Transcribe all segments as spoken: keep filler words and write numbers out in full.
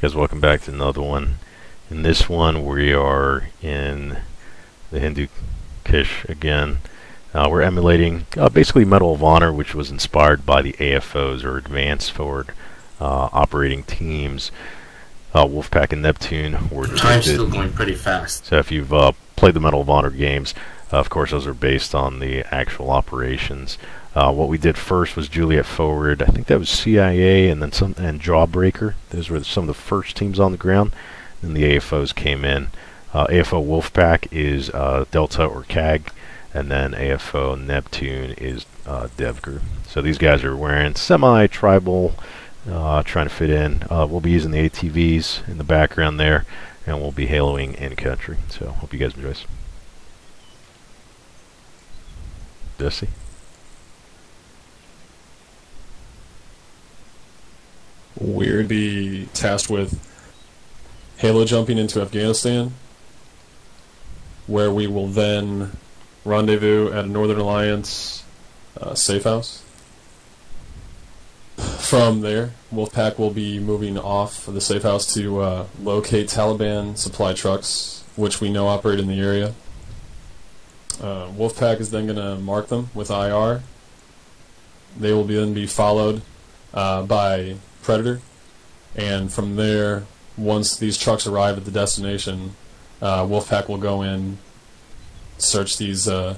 Guys, welcome back to another one. In this one, we are in the Hindu Kush again. Uh, we're emulating uh, basically Medal of Honor, which was inspired by the A F Os, or Advanced Forward uh, Operating Teams. Uh, Wolfpack and Neptune were just time's still going pretty fast. So if you've uh, played the Medal of Honor games, uh, of course, those are based on the actual operations. Uh, what we did first was Juliet Forward. I think that was C I A and then some and Jawbreaker. Those were some of the first teams on the ground. Then the A F Os came in. Uh, A F O Wolfpack is uh, Delta or C A G, and then A F O Neptune is uh, DevGru. So these guys are wearing semi-tribal, uh, trying to fit in. Uh, we'll be using the A T Vs in the background there, and we'll be haloing in country. So hope you guys enjoy this. Dusty. We're the tasked with halo jumping into Afghanistan, where we will then rendezvous at a Northern Alliance uh, safe house. From there, Wolfpack will be moving off the safe house to uh, locate Taliban supply trucks, which we know operate in the area. Uh, Wolfpack is then going to mark them with I R. They will be, then be followed uh, by Predator, and from there, once these trucks arrive at the destination, uh, Wolfpack will go in, search these uh,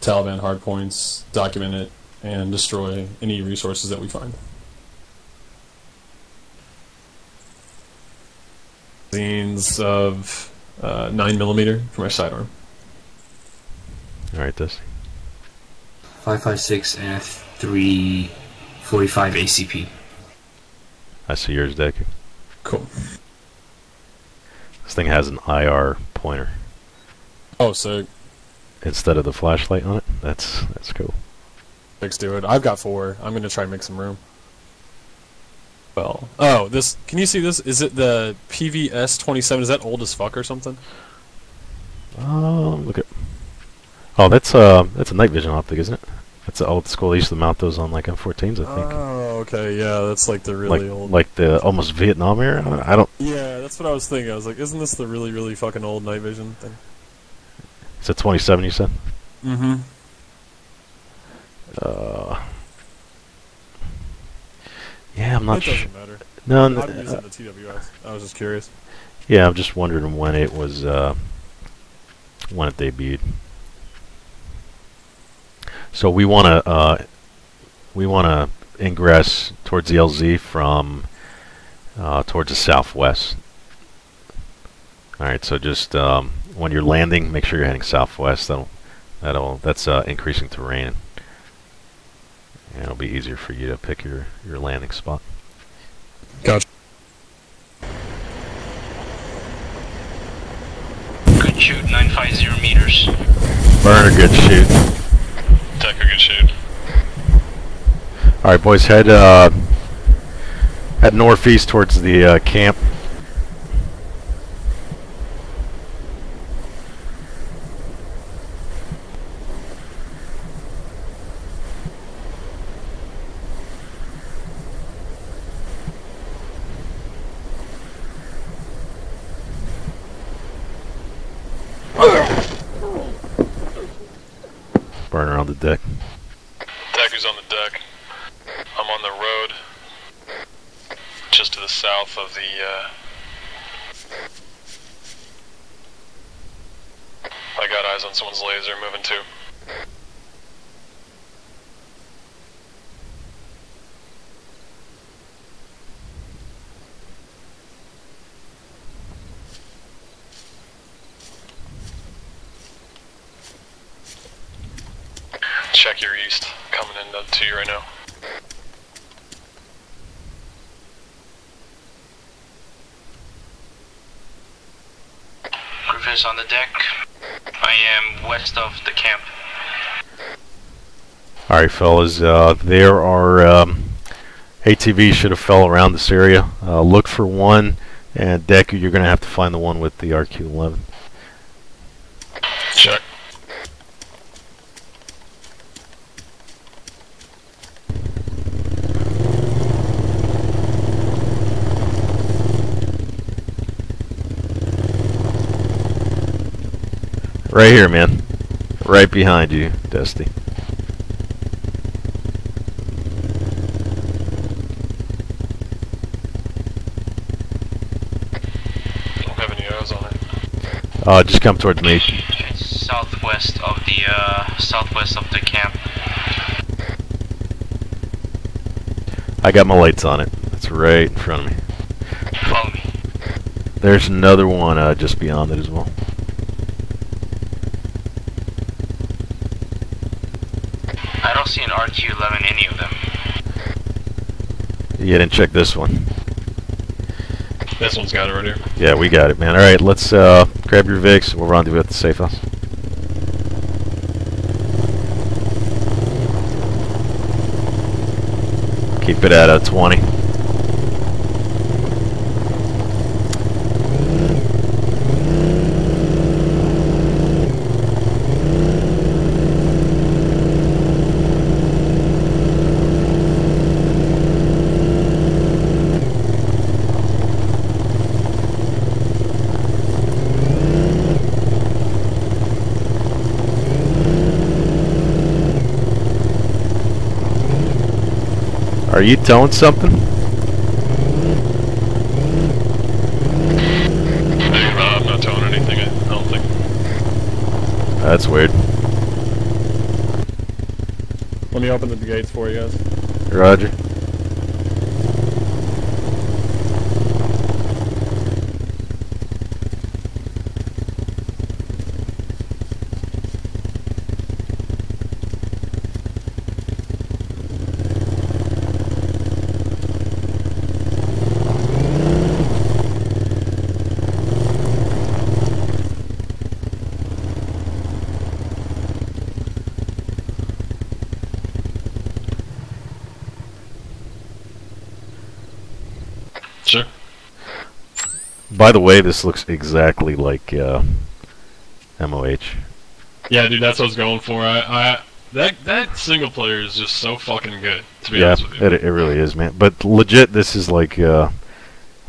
Taliban hardpoints, document it, and destroy any resources that we find. Scenes of uh, nine millimeter for my sidearm. Alright, this. five five six and three forty-five A C P. I see yours, Deck. Cool. This thing has an I R pointer. Oh, so instead of the flashlight on it, that's that's cool. Let's do it. I've got four. I'm gonna try and make some room. Well, oh, this. Can you see this? Is it the P V S twenty-seven? Is that old as fuck or something? Um, look at. Oh, that's uh, that's a night vision optic, isn't it? That's old school. They used to mount those on like M fourteens, I think. Oh, okay, yeah, that's like the really like, old, like the almost Vietnam era. I don't, I don't. Yeah, that's what I was thinking. I was like, isn't this the really, really fucking old night vision thing? It's a twenty-seven, you said. Mm-hmm. Uh. Yeah, I'm not sure. It doesn't matter. No, I'm not using the T W S. I was just curious. Yeah, I'm just wondering when it was, uh, when it debuted. So we want to uh, we want to ingress towards the L Z from uh, towards the southwest. All right, so just um, when you're landing, make sure you're heading southwest. That'll that'll that's uh, increasing terrain, and it'll be easier for you to pick your your landing spot. Gotcha. Good shoot, nine five zero meters. Burner, good shoot. Alright, boys, head uh, head northeast towards the uh, camp. Burner on the deck. Who's on the deck? I'm on the road, just to the south of the. Uh, I got eyes on someone's laser moving too. Check your east, coming in up to you right now. Griff is on the deck. I am west of the camp. Alright, fellas, uh, there are um, A T Vs should have fell around this area. Uh, look for one, and Deku, you're going to have to find the one with the R Q eleven. Check. Right here, man. Right behind you, Dusty. Uh, just come towards me. It's southwest of the uh, southwest of the camp. I got my lights on it. It's right in front of me. Follow me. There's another one uh, just beyond it as well. I don't see an R Q eleven in any of them. You didn't check this one. This one's got it right here. Yeah, we got it, man. All right, let's uh, grab your V I X. We'll rendezvous at the safe house. Keep it at a twenty. Are you towing something? Hey, Rob, I'm not towing anything, I don't think. That's weird. Let me open the gates for you guys. Roger. By the way, this looks exactly like uh, M O H. Yeah, dude, that's what I was going for. I, I that that single player is just so fucking good. To be yeah, honest with you, it, it really is, man. But legit, this is like uh,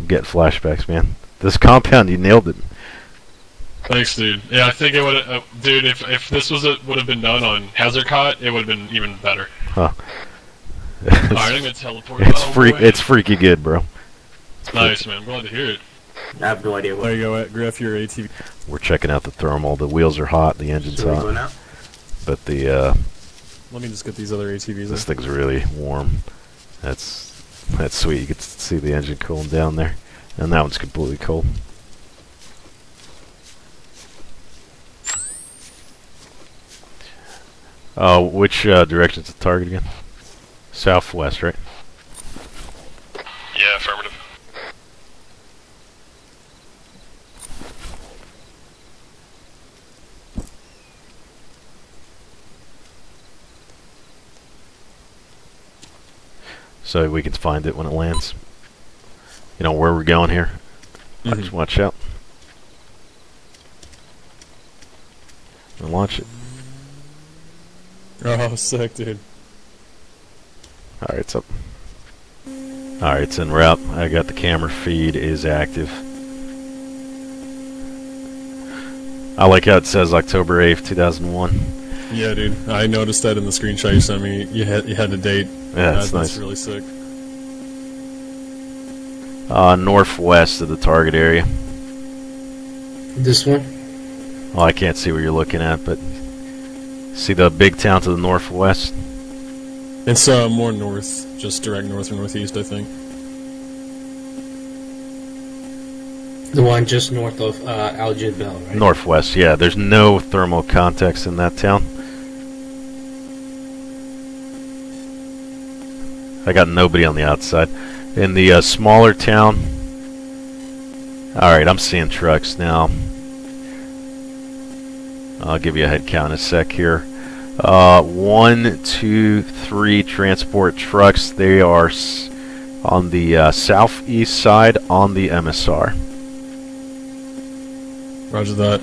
I'm getting flashbacks, man. This compound, you nailed it. Thanks, dude. Yeah, I think it would, uh, dude. If if this was would have been done on Hazarkot, it would have been even better. Huh. Alright, I'm gonna teleport. It's oh, freak. Boy. It's freaky good, bro. It's nice, good. Man. I'm glad to hear it. I have no idea what. There you go, Griff, your A T V. We're checking out the thermal. The wheels are hot, the engine's hot. Going out? But the uh let me just get these other A T Vs. This in. Thing's really warm. That's that's sweet. You get to see the engine cooling down there. And that one's completely cold. Uh which uh direction's the target again? Southwest, right? Yeah, affirmative. So we can find it when it lands. You know where we're going here. Mm-hmm. Just watch out. And launch it. Oh, sick, dude. Alright, it's up. Alright, it's en route. I got the camera feed is active. I like how it says October eighth, two thousand one. Yeah, dude. I noticed that in the screenshot you sent me. You had you had a date. Yeah, that's nice. That's really sick. Uh, northwest of the target area. This one? Oh, I can't see what you're looking at, but see the big town to the northwest? It's uh, more north, just direct north or northeast, I think. The one just north of uh, Al Jibbel, right? Northwest, yeah. There's no thermal contacts in that town. I got nobody on the outside. In the uh, smaller town... Alright, I'm seeing trucks now. I'll give you a head count in a sec here. Uh, one, two, three transport trucks. They are s on the uh, southeast side on the M S R. Roger that.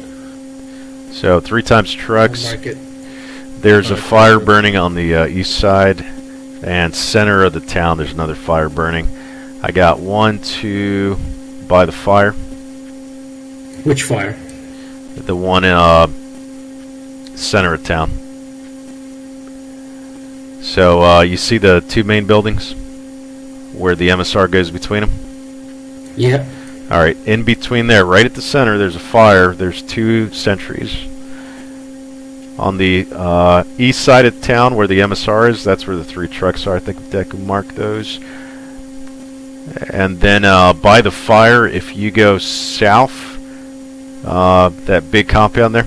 So three times trucks. Like it. There's like a fire burning on the uh, east side and center of the town. There's another fire burning. I got one, two by the fire. Which fire? The one uh, center of town. So uh, you see the two main buildings where the M S R goes between them? Yeah. Alright, in between there, right at the center, there's a fire. There's two sentries. On the uh, east side of town where the M S R is, that's where the three trucks are. I think that can mark those. And then uh, by the fire, if you go south, uh, that big compound there.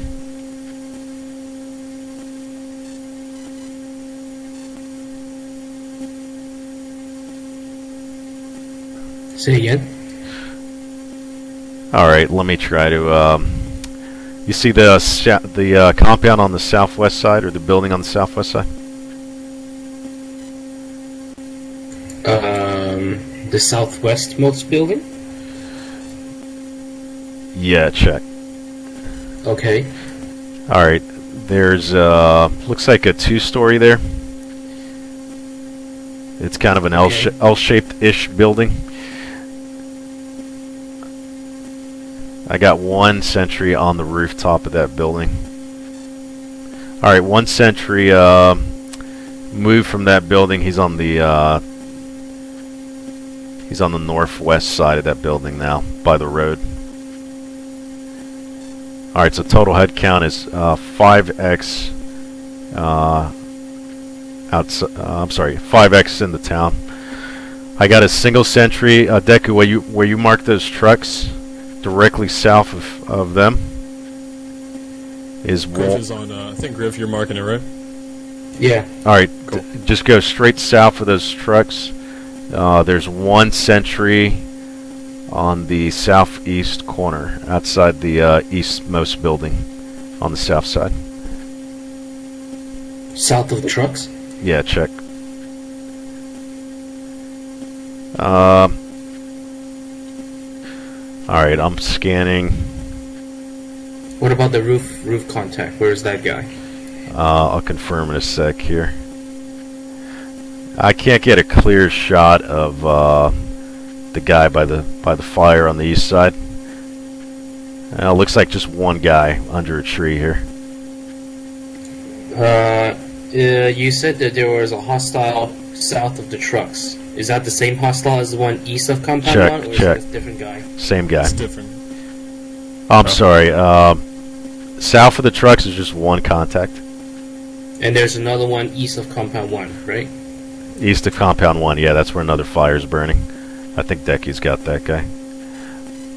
Say again. Alright, let me try to... Um, you see the uh, the uh, compound on the southwest side, or the building on the southwest side? Um, the southwestmost building? Yeah, check. Okay. Alright, there's... Uh, looks like a two-story there. It's kind of an okay. L-shaped-ish building. I got one sentry on the rooftop of that building. Alright, one sentry uh, moved from that building. He's on the uh, he's on the northwest side of that building now, by the road. Alright, so total head count is uh, five X uh, outside, uh, I'm sorry, five X in the town. I got a single sentry. Uh, Deku, where you where you mark those trucks, directly south of, of them is Griff is on, uh, I think Griff, you're marking it, right? Yeah. Alright, cool. Just go straight south of those trucks. Uh, there's one sentry on the southeast corner, outside the uh, eastmost building on the south side. South of the trucks? Yeah, check. Um... Uh, Alright, I'm scanning. What about the roof roof contact? Where's that guy? Uh, I'll confirm in a sec here. I can't get a clear shot of uh, the guy by the by the fire on the east side. Uh, looks like just one guy under a tree here. Uh, uh, you said that there was a hostile south of the trucks. Is that the same hostile as the one east of Compound check, one, or check. Is it a different guy? Same guy. It's different. I'm oh. sorry. Uh, south of the trucks is just one contact. And there's another one east of Compound one, right? East of Compound one, yeah. That's where another fire is burning. I think Decky's got that guy.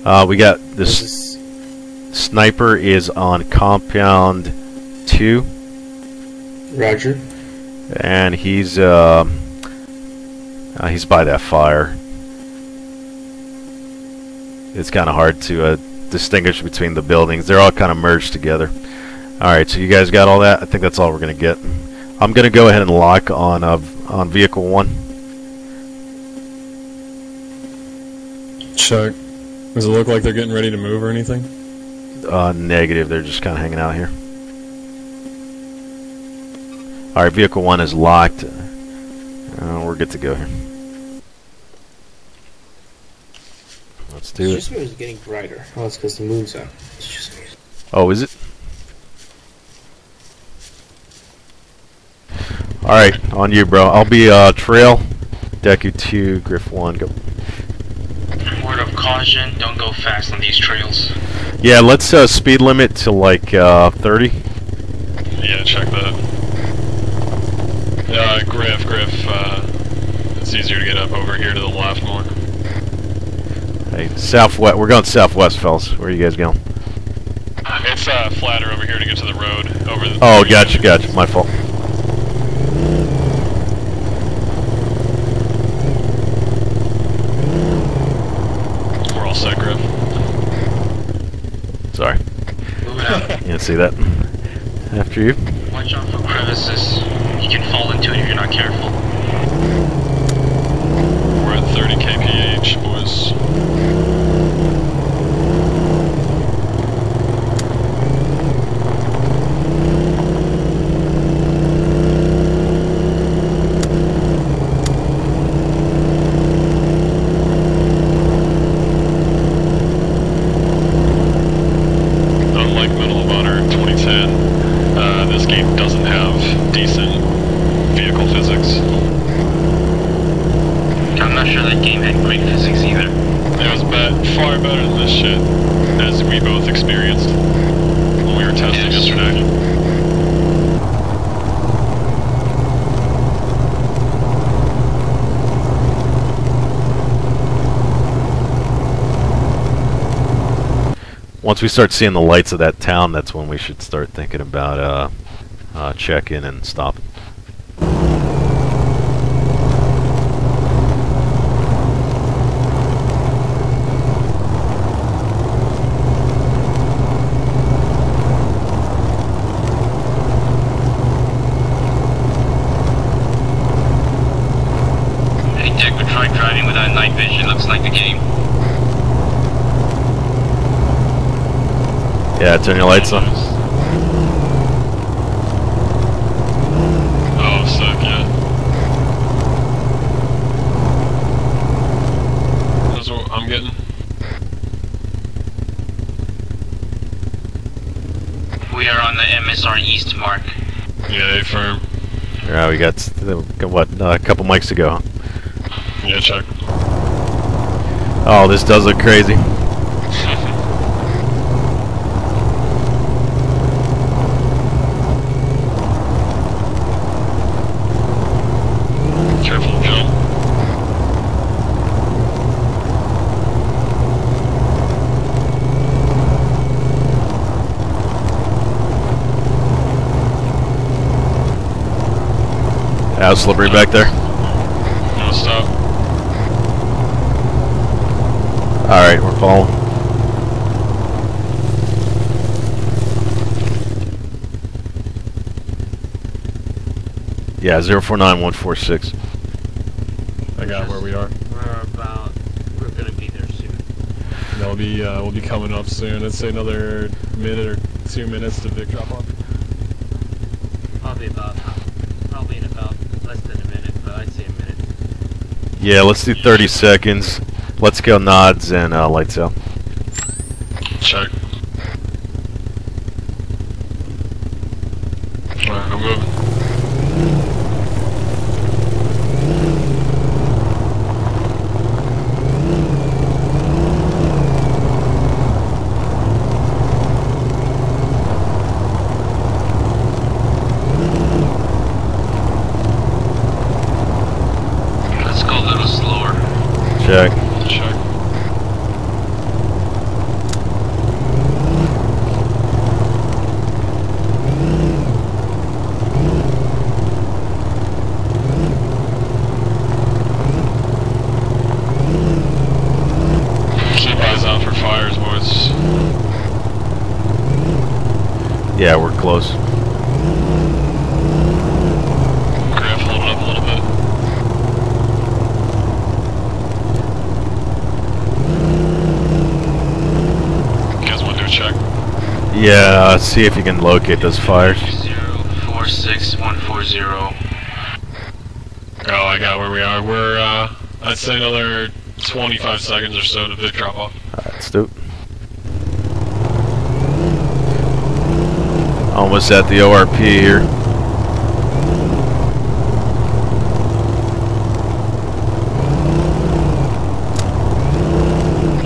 Uh, we got this, this sniper is on Compound two. Roger. And he's... Uh, Uh, he's by that fire. It's kind of hard to uh, distinguish between the buildings. They're all kind of merged together. Alright, so you guys got all that? I think that's all we're going to get. I'm going to go ahead and lock on uh, on vehicle one. Check. Does it look like they're getting ready to move or anything? Uh, negative. They're just kind of hanging out here. Alright, vehicle one is locked. Uh, we're good to go here. Let's do it. This moon is getting brighter. Oh, it's because the moon's out. It's just... Oh, is it? Alright, on you, bro. I'll be uh, trail. Deku two, Griff one, go. Word of caution, don't go fast on these trails. Yeah, let's uh, speed limit to like uh, thirty. Yeah, check that. Uh, Griff, Griff, uh, it's easier to get up over here to the left more. Hey, southwest, we're going southwest, fellas. Where are you guys going? It's, uh, flatter over here to get to the road. Over the oh, gotcha, gotcha. My fault. We're all set, Griff. Sorry. Moving out. You didn't see that. After you. Watch out for crevices. You can fall into it if you're not careful. We're at thirty K P H, boys. Unlike Medal of Honor twenty ten, uh, better than this shit, as we both experienced when we were testing yes. yesterday. Once we start seeing the lights of that town, that's when we should start thinking about uh, uh, check-in and stop. Hey, Dick, we tried driving without night vision. Looks like the game. Yeah, turn your lights on. Oh, sick, yeah. That's what I'm getting. We are on the M S R East mark. Yeah, firm. Yeah, we got, what, uh, a couple mics ago. Yeah, check. Oh, this does look crazy. That was slippery back there. No, stop. Alright, we're following. Yeah, zero four nine one four six. I got where we are. We're about, we're gonna be there soon. No, we'll be, uh, we'll be coming up soon. Let's say another minute or two minutes to big drop off. Probably about, probably in about less than a minute, but I'd say a minute. Yeah, let's do thirty seconds. Let's go nods and uh, lights out. Check. Alright, I'm moving. Check. Check. Keep eyes out for fires, boys. Yeah, we're close. Yeah, uh, see if you can locate those fires. zero four six one four zero. Oh, I got where we are. We're, uh, I'd say another twenty-five seconds or so to big drop off. Alright, let's do it. Almost at the O R P here.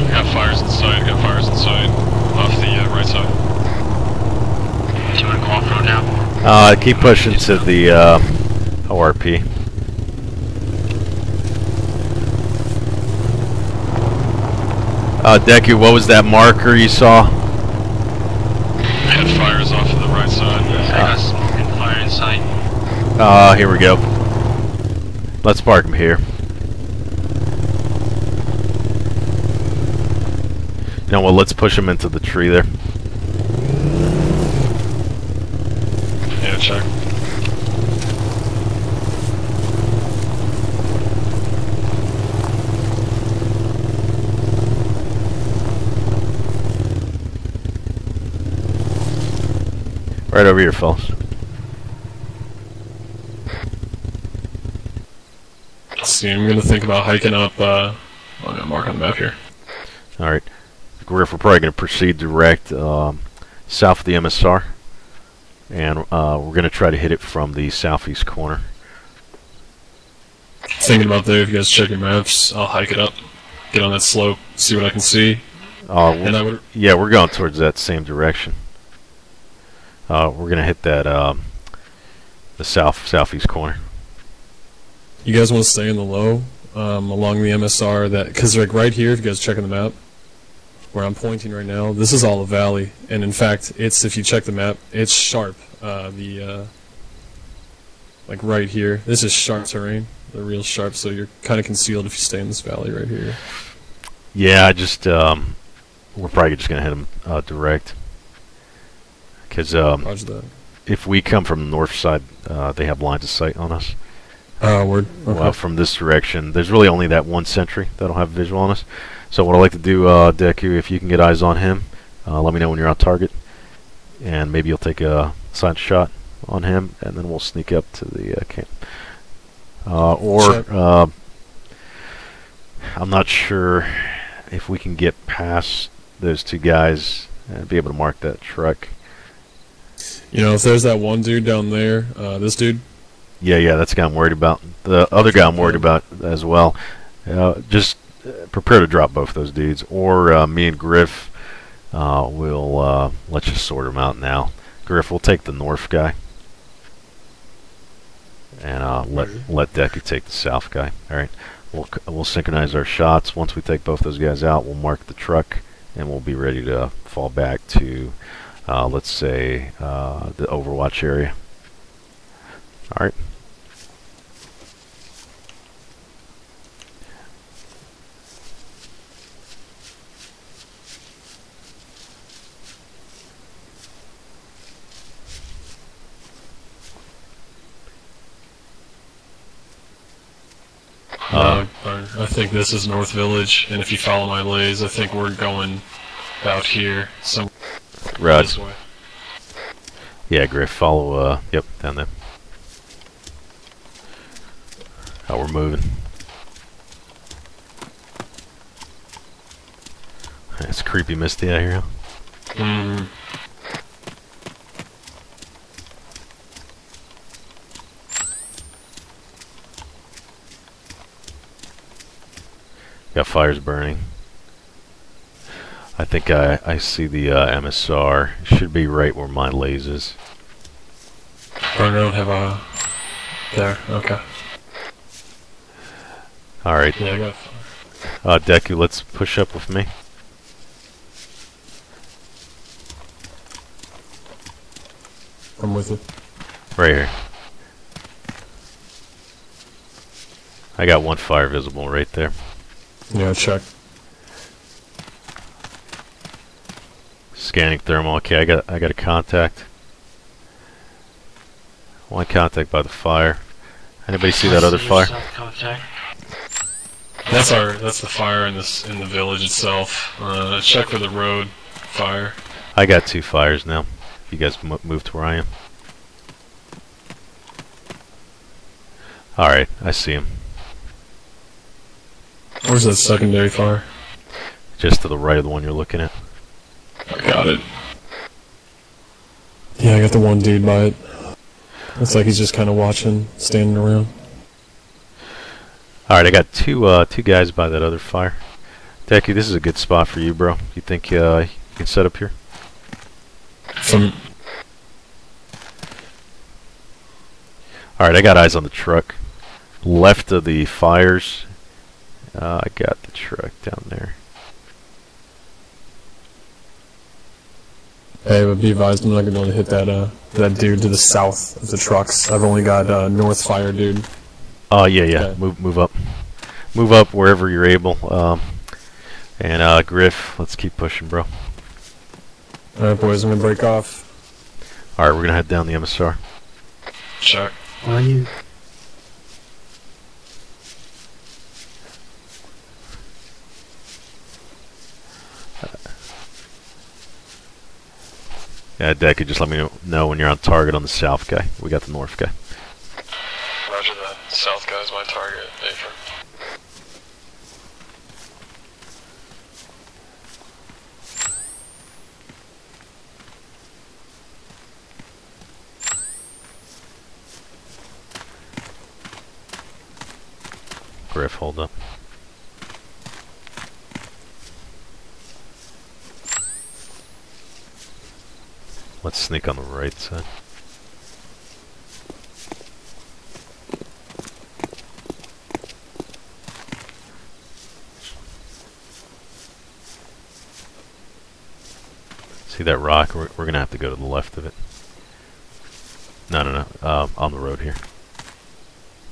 Got fires inside, got fires inside. Off the uh, right side. Uh, keep pushing to the uh, O R P. Uh, Deku, what was that marker you saw? It fires off to the right side. Uh, I got smoke and fire in sight. Uh, here we go. Let's park him here. Now, well, let's push him into the tree there. Check. Right over here, fellas. See, I'm gonna think about hiking up. Uh, I'm gonna mark on the map here. All right, we're probably gonna proceed direct um, south of the M S R. And uh, we're going to try to hit it from the southeast corner. Thinking about there, if you guys check your maps, I'll hike it up, get on that slope, see what I can see, Uh, and I would, yeah, we're going towards that same direction. Uh, we're gonna hit that um, the south southeast corner. You guys want to stay in the low um, along the M S R, that because like right here, if you guys are checking the map, where I'm pointing right now, this is all a valley, and in fact, it's if you check the map, it's sharp. Uh, the uh, like right here, this is sharp terrain, the real sharp. So you're kind of concealed if you stay in this valley right here. Yeah, I just um, we're probably just gonna hit them uh, direct. Because um, if we come from the north side, uh, they have lines of sight on us. Uh, word. Okay. Well, from this direction, there's really only that one sentry that'll have visual on us. So what I'd like to do, uh, Deku, if you can get eyes on him, uh, let me know when you're on target. And maybe you'll take a side shot on him, and then we'll sneak up to the uh, camp. Uh, or, uh, I'm not sure if we can get past those two guys and be able to mark that truck. You know, if there's that one dude down there, uh, this dude. Yeah, yeah, that's the guy I'm worried about. The other guy I'm worried about as well. Uh, just prepare to drop both those dudes, or uh, me and Griff uh, will uh, let's just sort them out now. Griff, we'll take the north guy, and uh, let let Deku take the south guy. All right, we'll we'll synchronize our shots. Once we take both those guys out, we'll mark the truck, and we'll be ready to fall back to. Uh, let's say uh, the Overwatch area. All right. Uh, uh, I think this is North Village, and if you follow my lays, I think we're going out here somewhere. Right. This way. Yeah, Griff, follow, uh, yep, down there. Oh, we're moving. It's creepy misty out here. Mm-hmm. Got fires burning. I think I, I see the uh, M S R. It should be right where my lays is. I don't have a... There, okay. Alright. Yeah, I got fire. Uh, Deku, let's push up with me. I'm with you. Right here. I got one fire visible right there. Yeah, check. Scanning thermal. Okay, I got I got a contact. One contact by the fire. Anybody see that other fire? That's our that's the fire in this in the village itself. Uh, check for the road fire. I got two fires now. You guys m move to where I am. All right, I see him. Where's that secondary fire? Just to the right of the one you're looking at. I got it. Yeah, I got the one dude by it. Looks like he's just kind of watching, standing around. Alright, I got two uh, two guys by that other fire. Deku, this is a good spot for you, bro. You think uh, you can set up here? Some... Alright, I got eyes on the truck. Left of the fires. Uh, I got the truck down there. Hey, it would be advised I'm not going to be able to hit that, uh, that dude to the south of the trucks. I've only got uh, north fire, dude. Oh, uh, yeah, yeah. Okay. Move move up. Move up wherever you're able. Um, and, uh, Griff, let's keep pushing, bro. Alright, boys, I'm going to break off. Alright, we're going to head down the M S R. Sure. Where are you? Yeah, Deku, just let me know when you're on target on the south guy. We got the north guy. Roger that. South guy's my target. Afer. Griff, hold up. Let's sneak on the right side. See that rock? We're, we're gonna have to go to the left of it. No, no, no. Um, on the road here.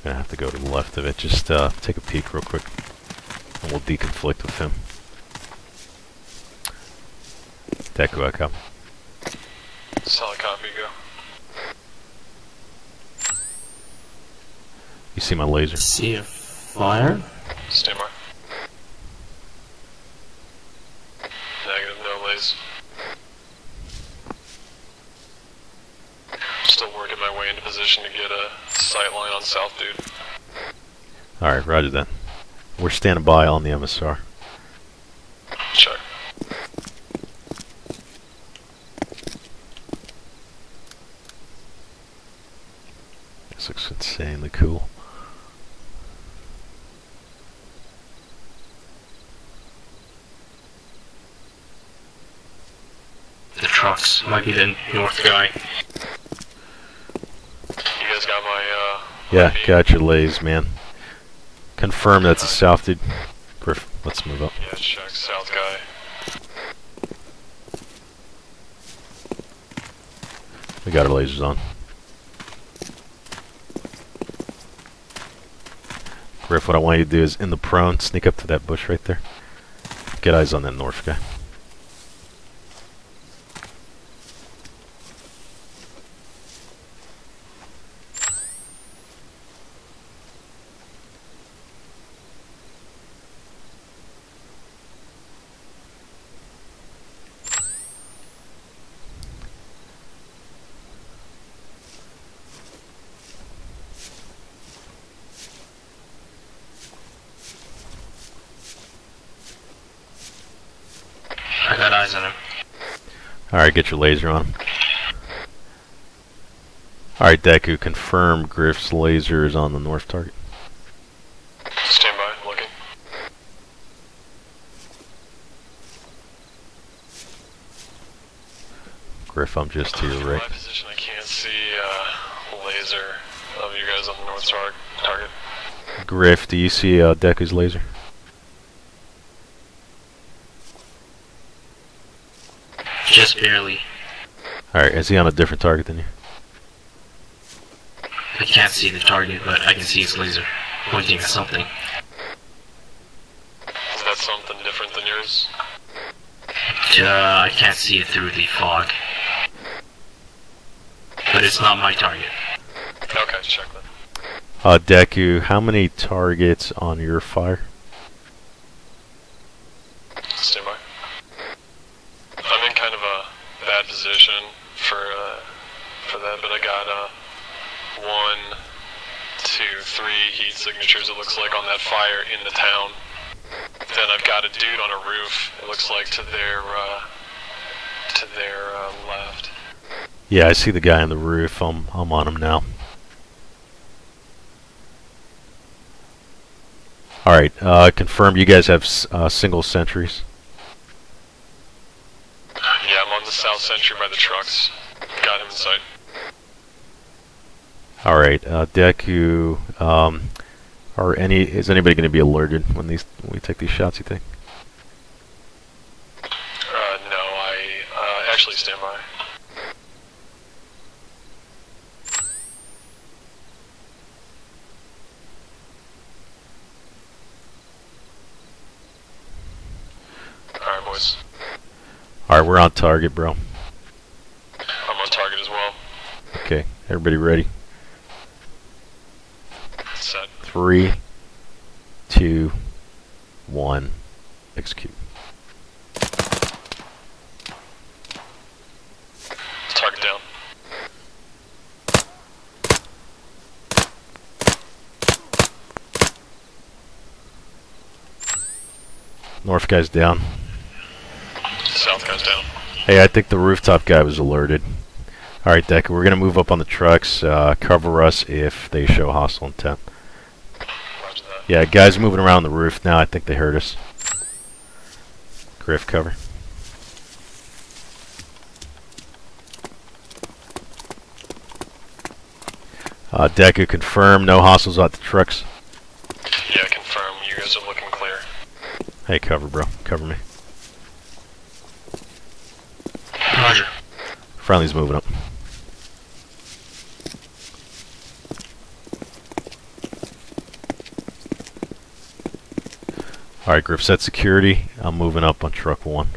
We're gonna have to go to the left of it. Just uh, take a peek real quick, and we'll deconflict with him. Deco, I copy. Solid copy, go. You see my laser? See a fire? Stay mark. Negative, no laser. Still working my way into position to get a sight line on South Dude. Alright, roger that. We're standing by on the M S R. Check. This looks insanely cool. The trucks might be the north guy. Got my, uh, yeah, I D. Got your lays, man. Confirm that's a south dude. Griff, let's move up. Yeah, check south guy. We got our lasers on. Griff, what I want you to do is in the prone, sneak up to that bush right there. Get eyes on that north guy. Alright, get your laser on him. Alright, Deku, confirm Griff's laser is on the north target. Stand by, looking. Griff, I'm just to your right. In my position, I can't see uh, laser of you guys on the north tar target. Griff, do you see uh, Deku's laser? Just barely. Alright, is he on a different target than you? I can't see the target, but I can see his laser pointing at something. Is that something different than yours? Uh, I can't see it through the fog. But it's not my target. Okay, check that. Uh, Deku, how many targets on your fire? Stand by. I'm in kind of a bad position for uh, for that, but I got uh, one, two, three heat signatures, it looks like, on that fire in the town. Then I've got a dude on a roof, it looks like, to their, uh, to their uh, left. Yeah, I see the guy on the roof. I'm, I'm on him now. Alright, uh, confirmed you guys have s uh, single sentries. Yeah, I'm on the south sentry by the trucks. Got him in sight. Alright, uh, Deku, um, are any, is anybody going to be alerted when these, when we take these shots, you think? Uh, no, I, uh, actually stand by. Alright, boys. Alright, we're on target, bro. I'm on target as well. Okay, everybody ready? Set. Three, two, one, execute. Target down. North guy's down. South guy's down. Hey, I think the rooftop guy was alerted. Alright, Decker, we're gonna move up on the trucks. Uh, cover us if they show hostile intent. Roger that. Yeah, guys moving around the roof now. I think they heard us. Griff, cover. Uh, Deku, confirm, no hostiles out the trucks. Yeah, confirm, you guys are looking clear. Hey, cover, bro. Cover me. Roger. Friendly's moving up. Alright, group, set security. I'm moving up on truck one.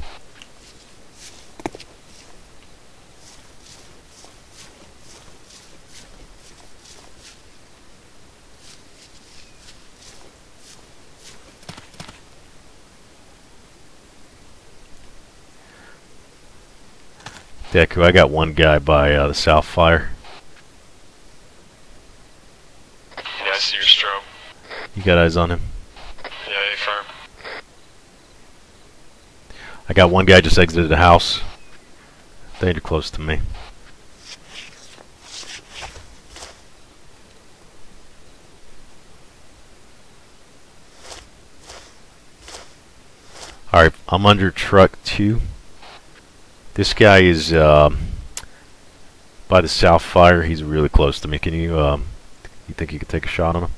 Deku, I got one guy by uh, the South Fire. Yeah, I see your strobe. You got eyes on him? Yeah, you firm. I got one guy just exited the house. They're close to me. Alright, I'm under truck two. This guy is uh, by the South Fire. He's really close to me. Can you, um, you think you could take a shot on him?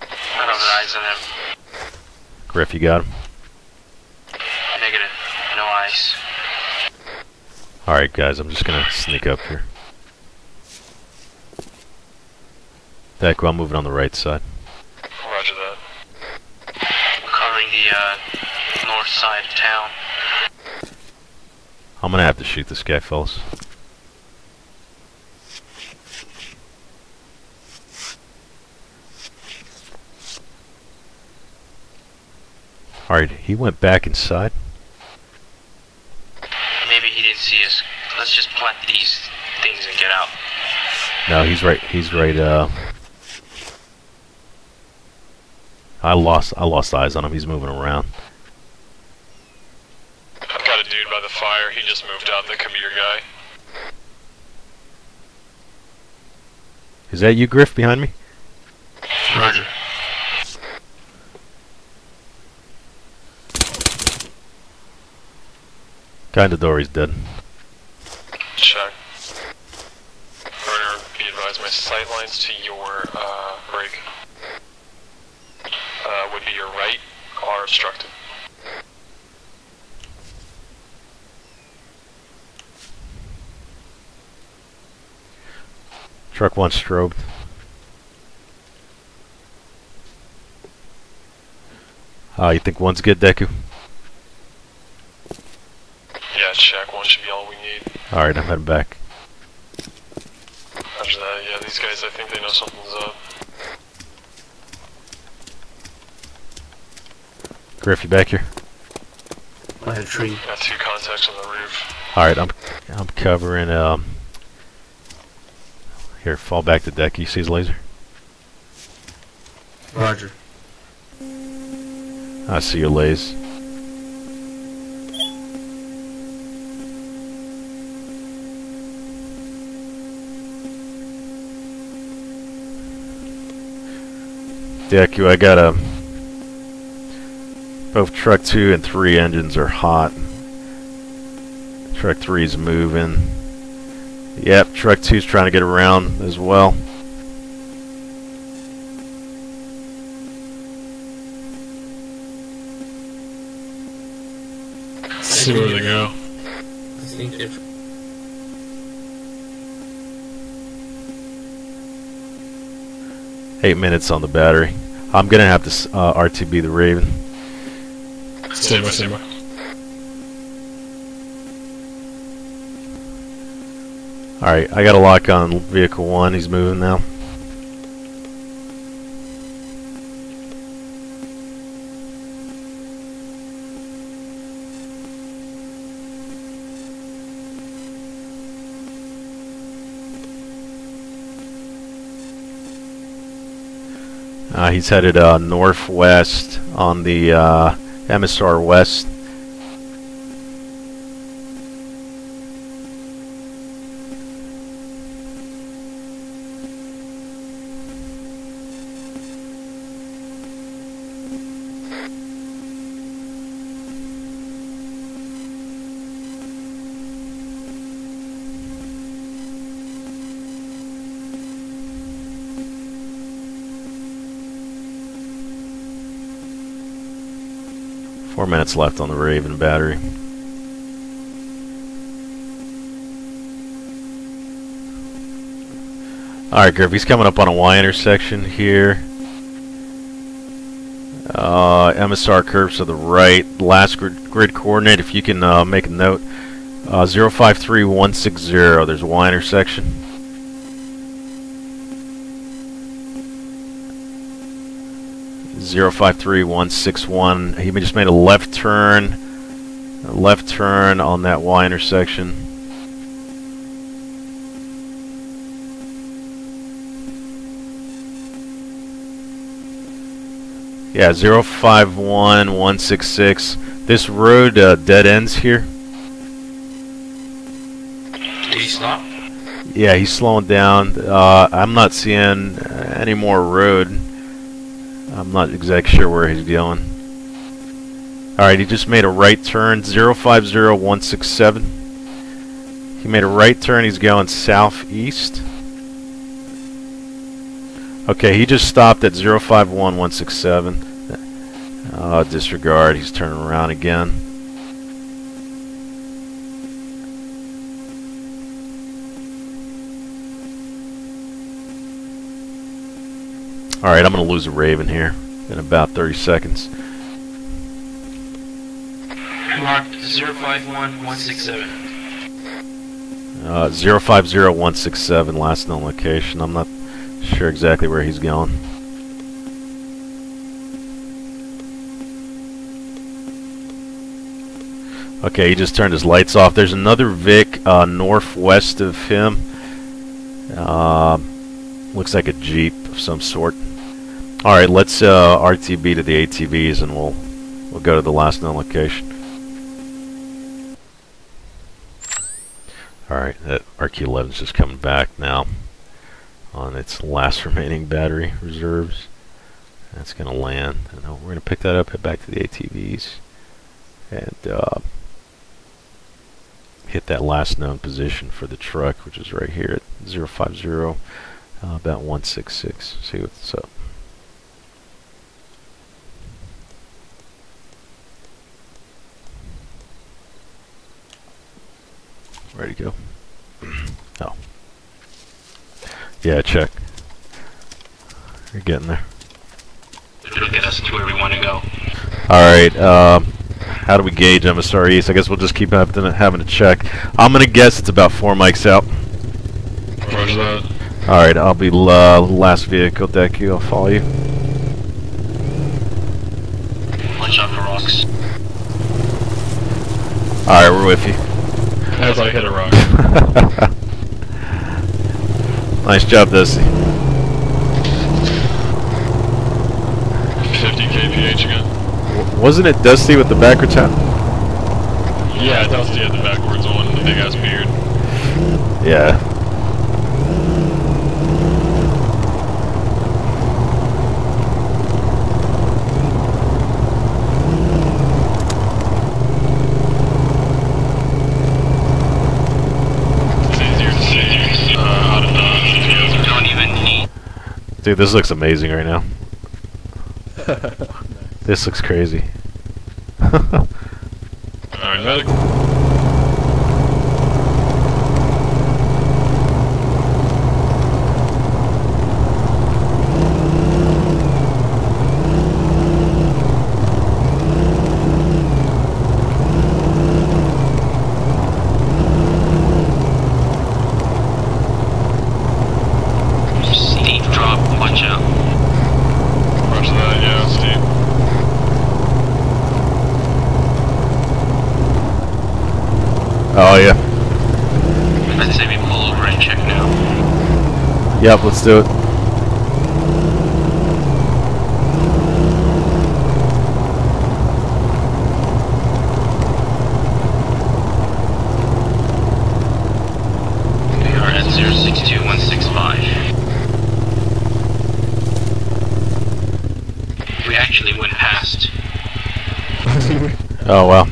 I don't have eyes on him. Griff, you got him? Negative. No eyes. Alright, guys, I'm just gonna sneak up here. Deku, I'm moving on the right side. Roger that. I'm covering the uh, north side of town. I'm gonna have to shoot this guy, fellas. Alright, he went back inside. Maybe he didn't see us. Let's just plant these things and get out. No, he's right, he's right, uh... I lost, I lost eyes on him, he's moving around. By the fire, he just moved out. That could be your guy. Is that you, Griff, behind me? Roger. Guy in the door, he's dead. Check. Murder, be advised, my sight lines to your uh, break uh, would be your right are obstructed. Truck one strobe. Ah, uh, you think one's good, Deku? Yeah, check. One should be all we need. Alright, I'm heading back. After that, yeah, these guys, I think they know something's up. Griff, you back here? I had three. Got two contacts on the roof. Alright, I'm, I'm covering, um... Here, fall back to deck. You see his laser? Roger. I see your laser. Deck you, I got a... Both truck two and three engines are hot. Truck three is moving. Yep, truck two's trying to get around as well. See where they go. I think if eight minutes on the battery. I'm gonna have to uh, R T B the Raven. Stay by, stay by. Alright, I got a lock on vehicle one, he's moving now. Uh, he's headed uh, northwest on the uh, M S R west. Four minutes left on the Raven battery. Alright, Griff, he's coming up on a Y intersection here. Uh, M S R curves to the right. Last grid, grid coordinate, if you can uh, make a note. Uh, zero five three one six zero, there's a Y intersection. zero five three one six one, he just made a left turn. A left turn on that Y intersection. Yeah, zero five one one six six. This road uh, dead ends here. Did he stop? Yeah, he's slowing down. Uh, I'm not seeing any more road. I'm not exactly sure where he's going. Alright, he just made a right turn. zero five zero one six seven. He made a right turn. He's going southeast. Okay, he just stopped at zero five one one six seven. Uh, disregard, he's turning around again. Alright, I'm going to lose a Raven here in about thirty seconds. Marked zero five one one six seven. Uh, zero five zero one six seven, last known location. I'm not sure exactly where he's going. Okay, he just turned his lights off. There's another Vic uh, northwest of him. Uh, looks like a Jeep of some sort. Alright, let's uh, R T B to the A T Vs and we'll we'll go to the last known location. Alright, that R Q eleven is just coming back now on its last remaining battery reserves. That's going to land. And we're going to pick that up, head back to the A T Vs, and uh, hit that last known position for the truck, which is right here at zero five zero, uh, about one six six. See what's up. Ready to go. Oh. Yeah, check. You're getting there. It'll get us to where we want to go. Alright, um, how do we gauge M S R East? I guess we'll just keep having to check. I'm going to guess it's about four mics out. Alright, I'll be uh, last vehicle deck you. I'll follow you. Watch out for rocks. Alright, we're with you. As I hit a rock. Nice job, Dusty. fifty K P H again. W wasn't it Dusty with the backwards hat? Yeah, Dusty had the backwards one and the big ass beard. Yeah. Dude, this looks amazing right now. This looks crazy. Alright, medic. Oh yeah. I'd say we pull over and check now. Yep, let's do it. We are at zero six two one six five. We actually went past. Oh wow.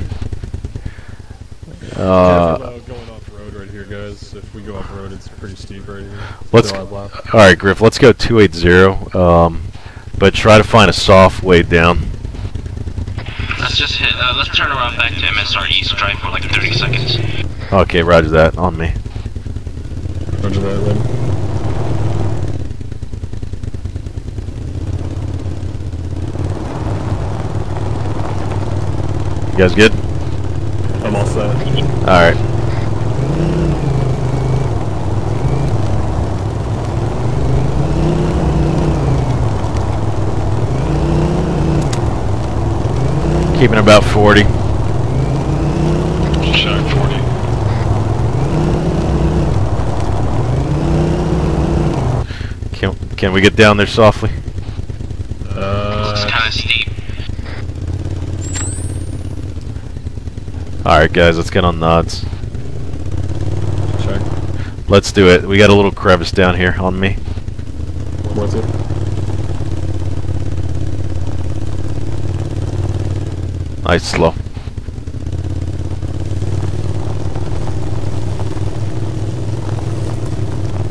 Uh, going off road right here, guys. If we go off road, it's pretty steep right here. Let's. All right, Griff. Let's go two eight zero. Um, but try to find a soft way down. Let's just hit, uh, let's turn around back to M S R East, drive for like thirty seconds. Okay, roger that, on me. Roger that, Raven. You guys good? I'm all set. Alright. Keeping about forty. Check forty. Can, can we get down there softly? Uh, it's kind of steep. Alright guys, let's get on nods. Check. Let's do it. We got a little crevice down here on me. What's it? Nice slow.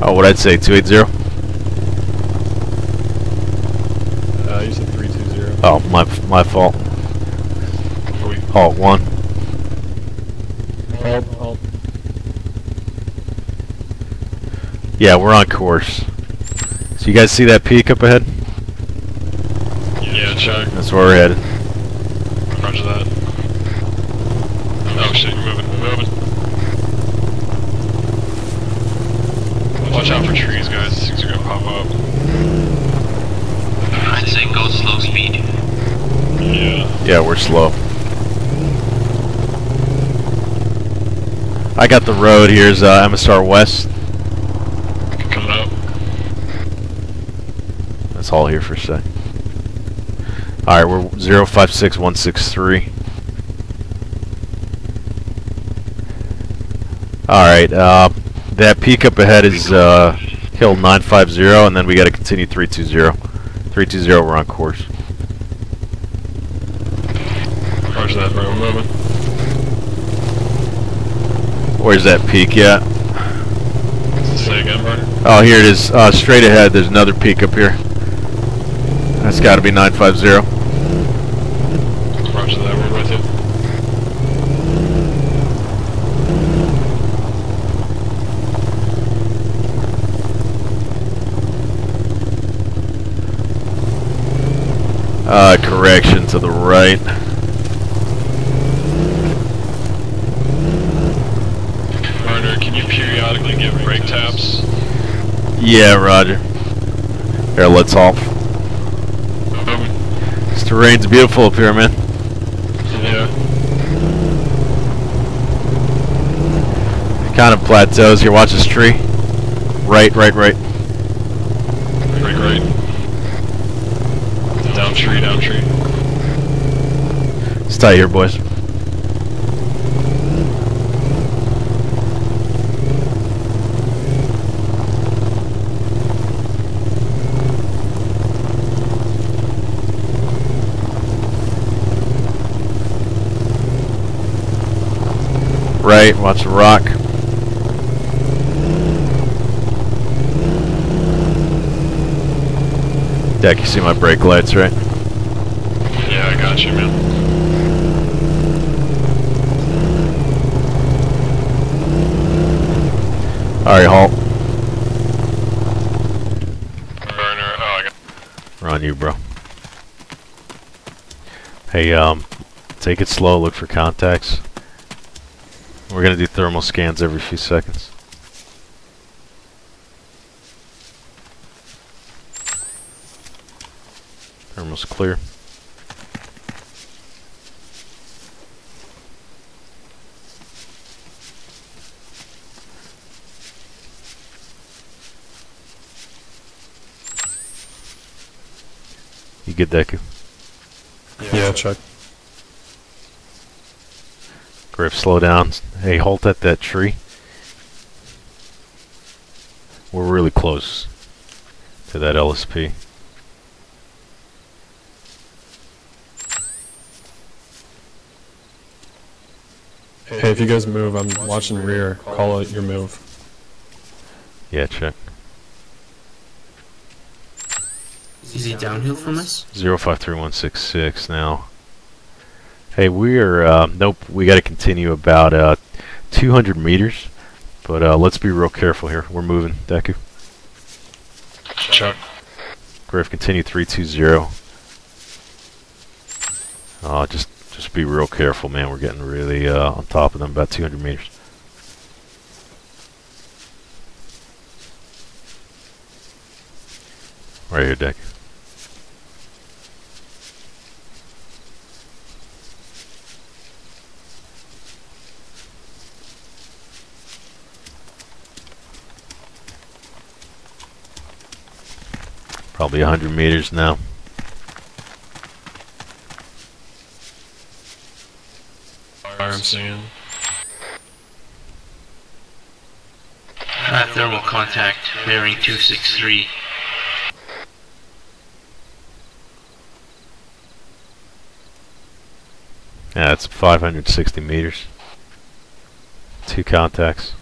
Oh, what I'd say, two eighty? Uh, you said three two zero. Oh, my my fault. Halt one. Help, help. Yeah, we're on course. So you guys see that peak up ahead? Yeah, check. That's where we're headed. Roger that. Oh shit, you're moving, moving. Watch out for trees, guys. Things are gonna pop up. I'd say go slow speed. Yeah. Yeah, we're slow. I got the road, here's uh, M S R West. Coming up. Let's haul here for a sec. Alright, we're zero five six one six three. Alright, uh, that peak up ahead is uh, hill nine five zero, and then we gotta continue three two zero. three two zero, we're on course. Roger that, bro, we're moving. Where's that peak yet? Say again, Martin. Oh, here it is. Uh, straight ahead, there's another peak up here. That's got to be nine five zero. Roger that, we're with you. Uh, correction to the right. Yeah, roger. Here, let's hop. This terrain's beautiful up here, man. Yeah. Kind of plateaus here. Watch this tree. Right, right, right. Right, right. Down tree, down tree. It's tight here, boys. Right, watch the rock. Deck, you see my brake lights, right? Yeah, I got you, man. Alright, halt. Burner, oh, I got. We're on you, bro. Hey, um, take it slow, look for contacts. We're going to do thermal scans every few seconds. Thermal's clear. You good, Deku? Yeah, yeah, check. Griff, slow down. Hey, halt at that tree. We're really close to that L S P. Hey, if you guys move, I'm watching rear. Call out your move. Yeah, check. Is he downhill from us? zero five three one six six now. Hey, we're uh, nope. We got to continue about uh, two hundred meters, but uh, let's be real careful here. We're moving, Deku. Chuck. Griff, continue three two zero. Uh, just just be real careful, man. We're getting really uh, on top of them, about two hundred meters. Right here, Deck. Probably a hundred meters now. Arms in. Uh, thermal contact, bearing two six three. Yeah, it's five hundred sixty meters. Two contacts.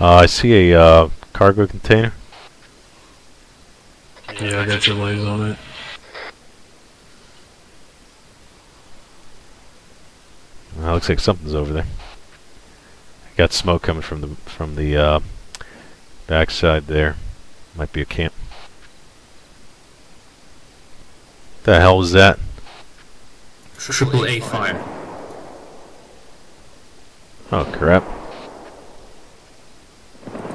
Uh, I see a uh, cargo container. Yeah, I got your lays on it. Uh, looks like something's over there. I got smoke coming from the from the. Uh, Backside there. Might be a camp. The hell was that? Triple A fire. Oh crap.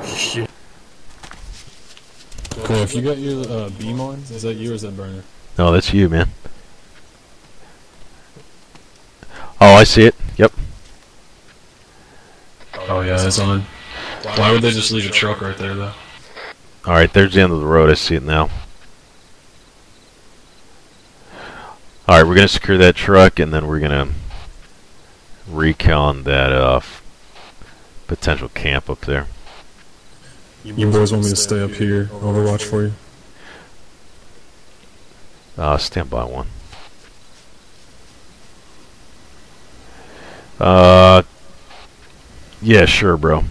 Shit. Cool, if you got your uh, beam on, is that you or is that burner? No, that's you, man. Oh, I see it. Yep. Oh yeah, that's on. Why would they just leave a truck right there, though? Alright, there's the end of the road. I see it now. Alright, we're going to secure that truck, and then we're going to recon that uh, potential camp up there. You boys want me to stay up here, overwatch for you? Uh, stand by one. Uh, yeah, sure, bro.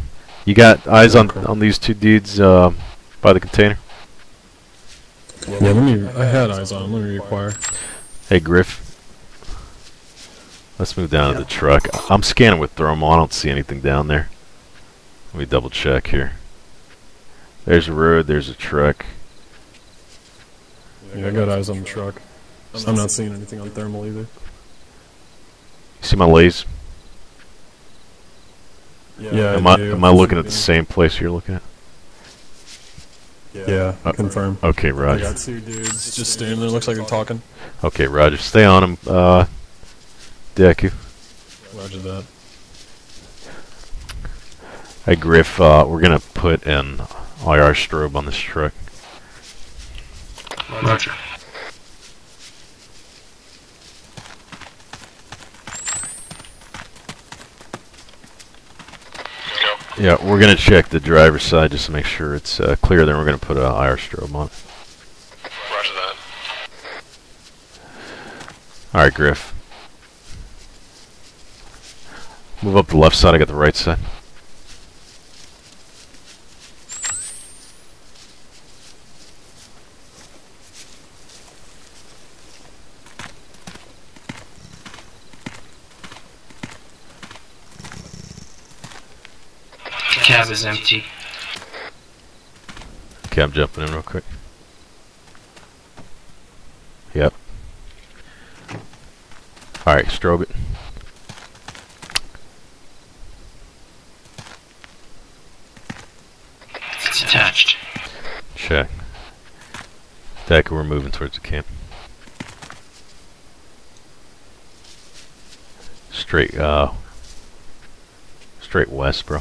You got eyes on on these two dudes uh, by the container? Yeah, let me. I had eyes on them. Let me reacquire. Hey, Griff. Let's move down yeah. to the truck. I'm scanning with thermal. I don't see anything down there. Let me double check here. There's a road. There's a truck. Yeah, I got eyes on the truck. I'm not seeing anything on thermal either. You see my lays? Yeah, yeah, am I, I am I looking at the same place you're looking at? Yeah, yeah uh, confirm. Okay, Roger. I got two dudes just standing there. Looks like they're talking. Okay, Roger. Stay on them, uh, Deku. Roger that. Hey, Griff, uh, we're going to put an I R strobe on this truck. Roger. Yeah, we're going to check the driver's side just to make sure it's uh, clear, then we're going to put an I R strobe on it. Roger that. Alright, Griff. Move up the left side, I got the right side. Cab is empty. Okay, I'm jumping in real quick. Yep. Alright, strobe it. It's attached. Check. Deck, we're moving towards the camp. Straight, uh... straight west, bro.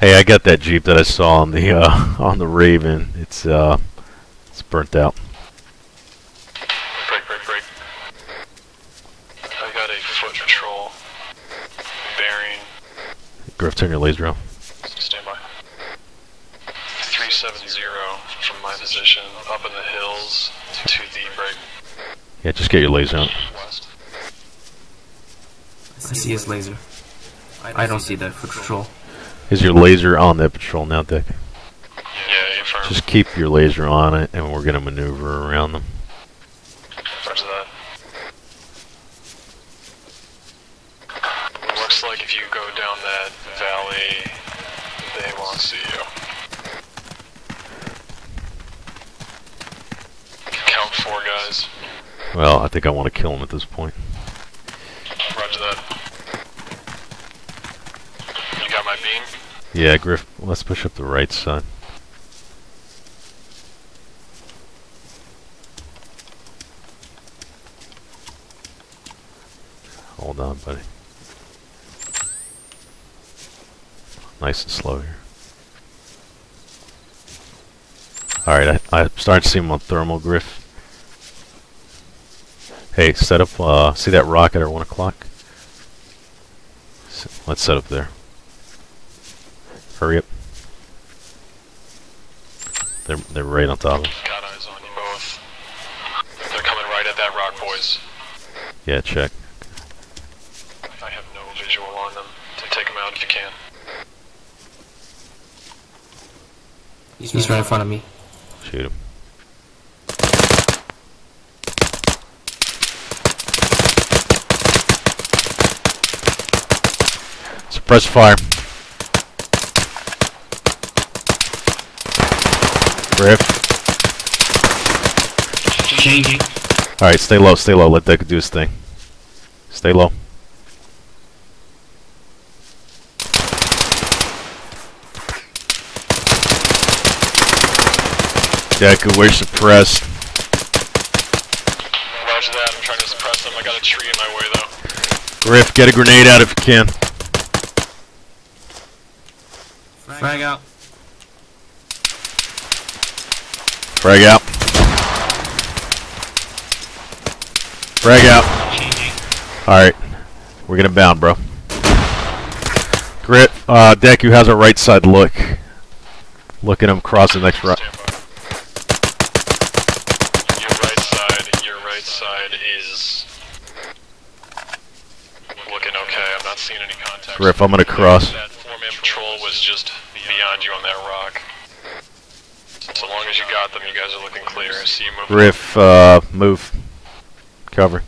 Hey, I got that Jeep that I saw on the uh, on the Raven. It's uh, it's burnt out. Break, break, break. I got a foot patrol bearing. Griff, turn your laser on. Stand by. Three seven zero from my position, up in the hills to the break. Yeah, just get your laser on. West. I see his laser. I don't see the foot patrol. Is your laser on that patrol now, Dick? Yeah, affirm. Just keep your laser on it, and we're going to maneuver around them. Roger that. It looks like if you go down that valley, they won't see you. Count four guys. Well, I think I want to kill them at this point. Roger that. You got my beam? Yeah, Griff, let's push up the right side. Hold on, buddy. Nice and slow here. Alright, I, I started to see him on thermal, Griff. Hey, set up, uh, see that rocket at one o'clock? Let's set up there. Hurry up. They're, they're right on top of us. Got eyes on you both. They're coming right at that rock, boys. Yeah, check. I have no visual on them. So take them out if you can. He's, He's right in front of me. Shoot him. Suppress fire. Griff. Changing. Alright, stay low, stay low. Let Deck do his thing. Stay low. Deku, we're suppressed. Roger that, I'm trying to suppress them. I got a tree in my way though. Griff, get a grenade out if you can. Frag out. Frag out. Frag out. Alright. We're gonna bound, bro. Grit, uh, Deku has a right side look. Look at him cross the next rock. Your right side, your right side is looking okay. I'm not seeing any contact. Griff, I'm gonna cross. That four-man patrol was just beyond you on that rock. So long as you got them, you guys are looking clear. I see you moving. Griff, uh, move. Cover.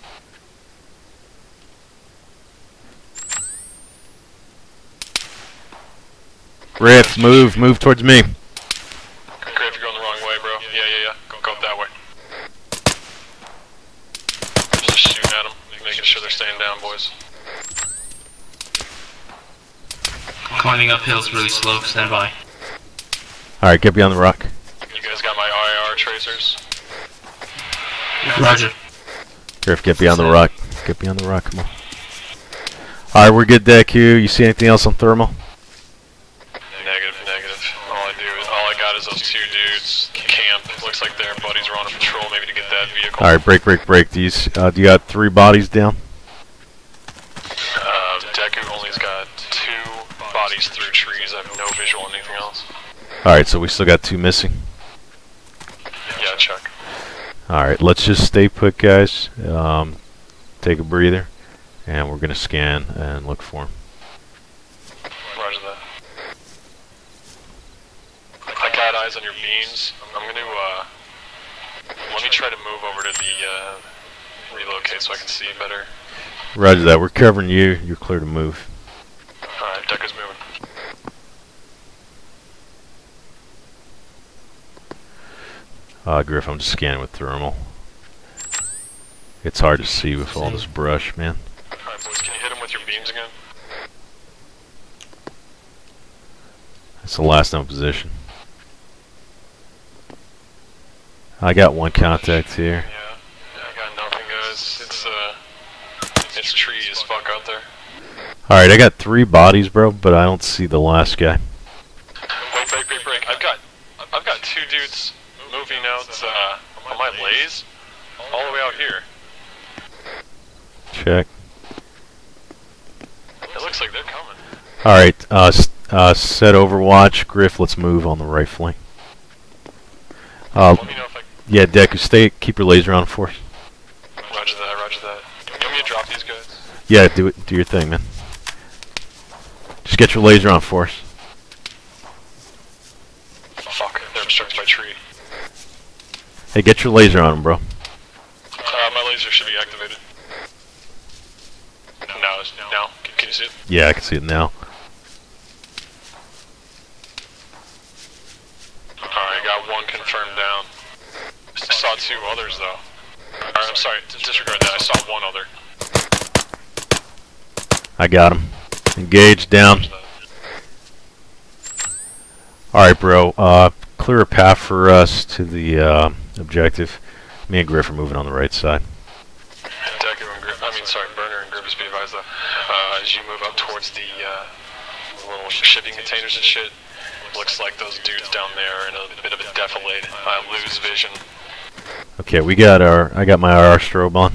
Griff, move. Move towards me. Griff, you're going the wrong way, bro. Yeah, yeah, yeah. Go, go up that way. Just shooting at them. Making sure they're staying down, boys. Climbing up hills really slow. Stand by. Alright, get beyond the rock. You guys got my I R tracers? Roger. Griff, get beyond the rock. Get beyond the rock, come on. Alright, we're good, Deck. You see anything else on thermal? Negative, negative. All I do is, all I got is those two dudes camp. Looks like their buddies were on a patrol, maybe to get that vehicle. Alright, break, break, break. Do you, uh, do you got three bodies down? Uh, Deku only's got two bodies through trees. I have no visual on anything else. Alright, so we still got two missing. Yeah, check. Alright, let's just stay put, guys. Um, take a breather, and we're going to scan and look for them. Roger that. I got eyes on your beams. I'm going to, uh, let me try to move over to the, uh, relocate so I can see better. Roger that. We're covering you. You're clear to move. Alright, Decker's moving. Uh, Griff, I'm just scanning with thermal. It's hard to see with all this brush, man. Alright, boys, can you hit him with your beams again? That's the last known position. I got one contact here. Yeah, yeah, I got nothing, guys. It's, uh, it's tree as fuck out there. Alright, I got three bodies, bro, but I don't see the last guy. Wait, break, break, break. I've got, I've got two dudes. Moving out uh, on my lays, all the way out here. Check. It looks like they're coming. Alright, uh, uh, set overwatch. Griff, let's move on the right flank. Uh, Let me know if I yeah, Deku, stay, keep your laser on for us. Roger that, roger that. You want me to drop these guys? Yeah, do it, do your thing, man. Just get your laser on for us. Fuck, they're obstructed by tree. Hey, get your laser on them, bro. Uh, my laser should be activated. No, no, it's now. now. Can, can you see it? Yeah, I can see it now. Alright, got one confirmed down. I saw two others, though. Alright, I'm sorry, disregard that, I saw one other. I got him. Engage, down. Alright, bro. Uh, clear a path for us to the uh, objective. Me and Griff are moving on the right side. Decker and Griff, I mean, sorry, Burner and Griff, just be advised, though. Uh, as you move up towards the uh, little shipping containers and shit, looks like those dudes down there are in a bit of a defilade. I lose vision. Okay, we got our. I got my R R strobe on.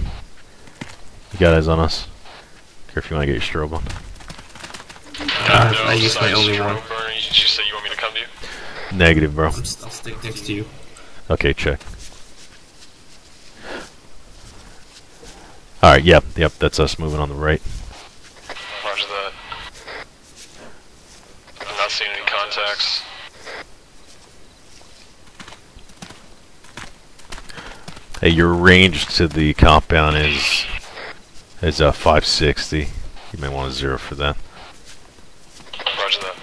You got eyes on us. Griff, you want to get your strobe on? Uh, no, I used my only one. Burner, did you say you want me to come to you? Negative, bro. I'll stick next to you. Okay, check. Alright, yep, yep, that's us moving on the right. Roger that. I'm not seeing any contacts. Hey, your range to the compound is is uh, five sixty. You may want to zero for that. Roger that.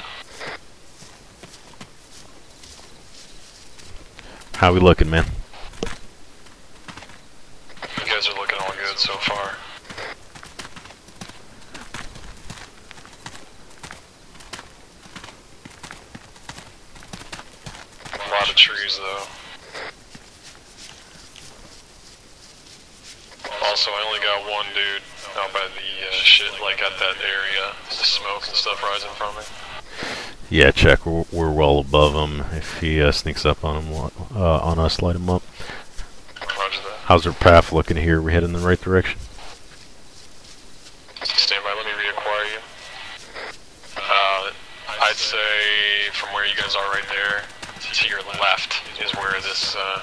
How we looking, man? You guys are looking all good so far. A lot of trees, though. Also, I only got one dude out by the uh, shit, like at that area. The smoke and stuff rising from it. Yeah, check. We're, we're well above him. If he uh, sneaks up on him, uh, on us, light him up. Roger that. How's our path looking here? We head in the right direction. Stand by. Let me reacquire you. Uh, I'd say from where you guys are right there to your left is where this uh,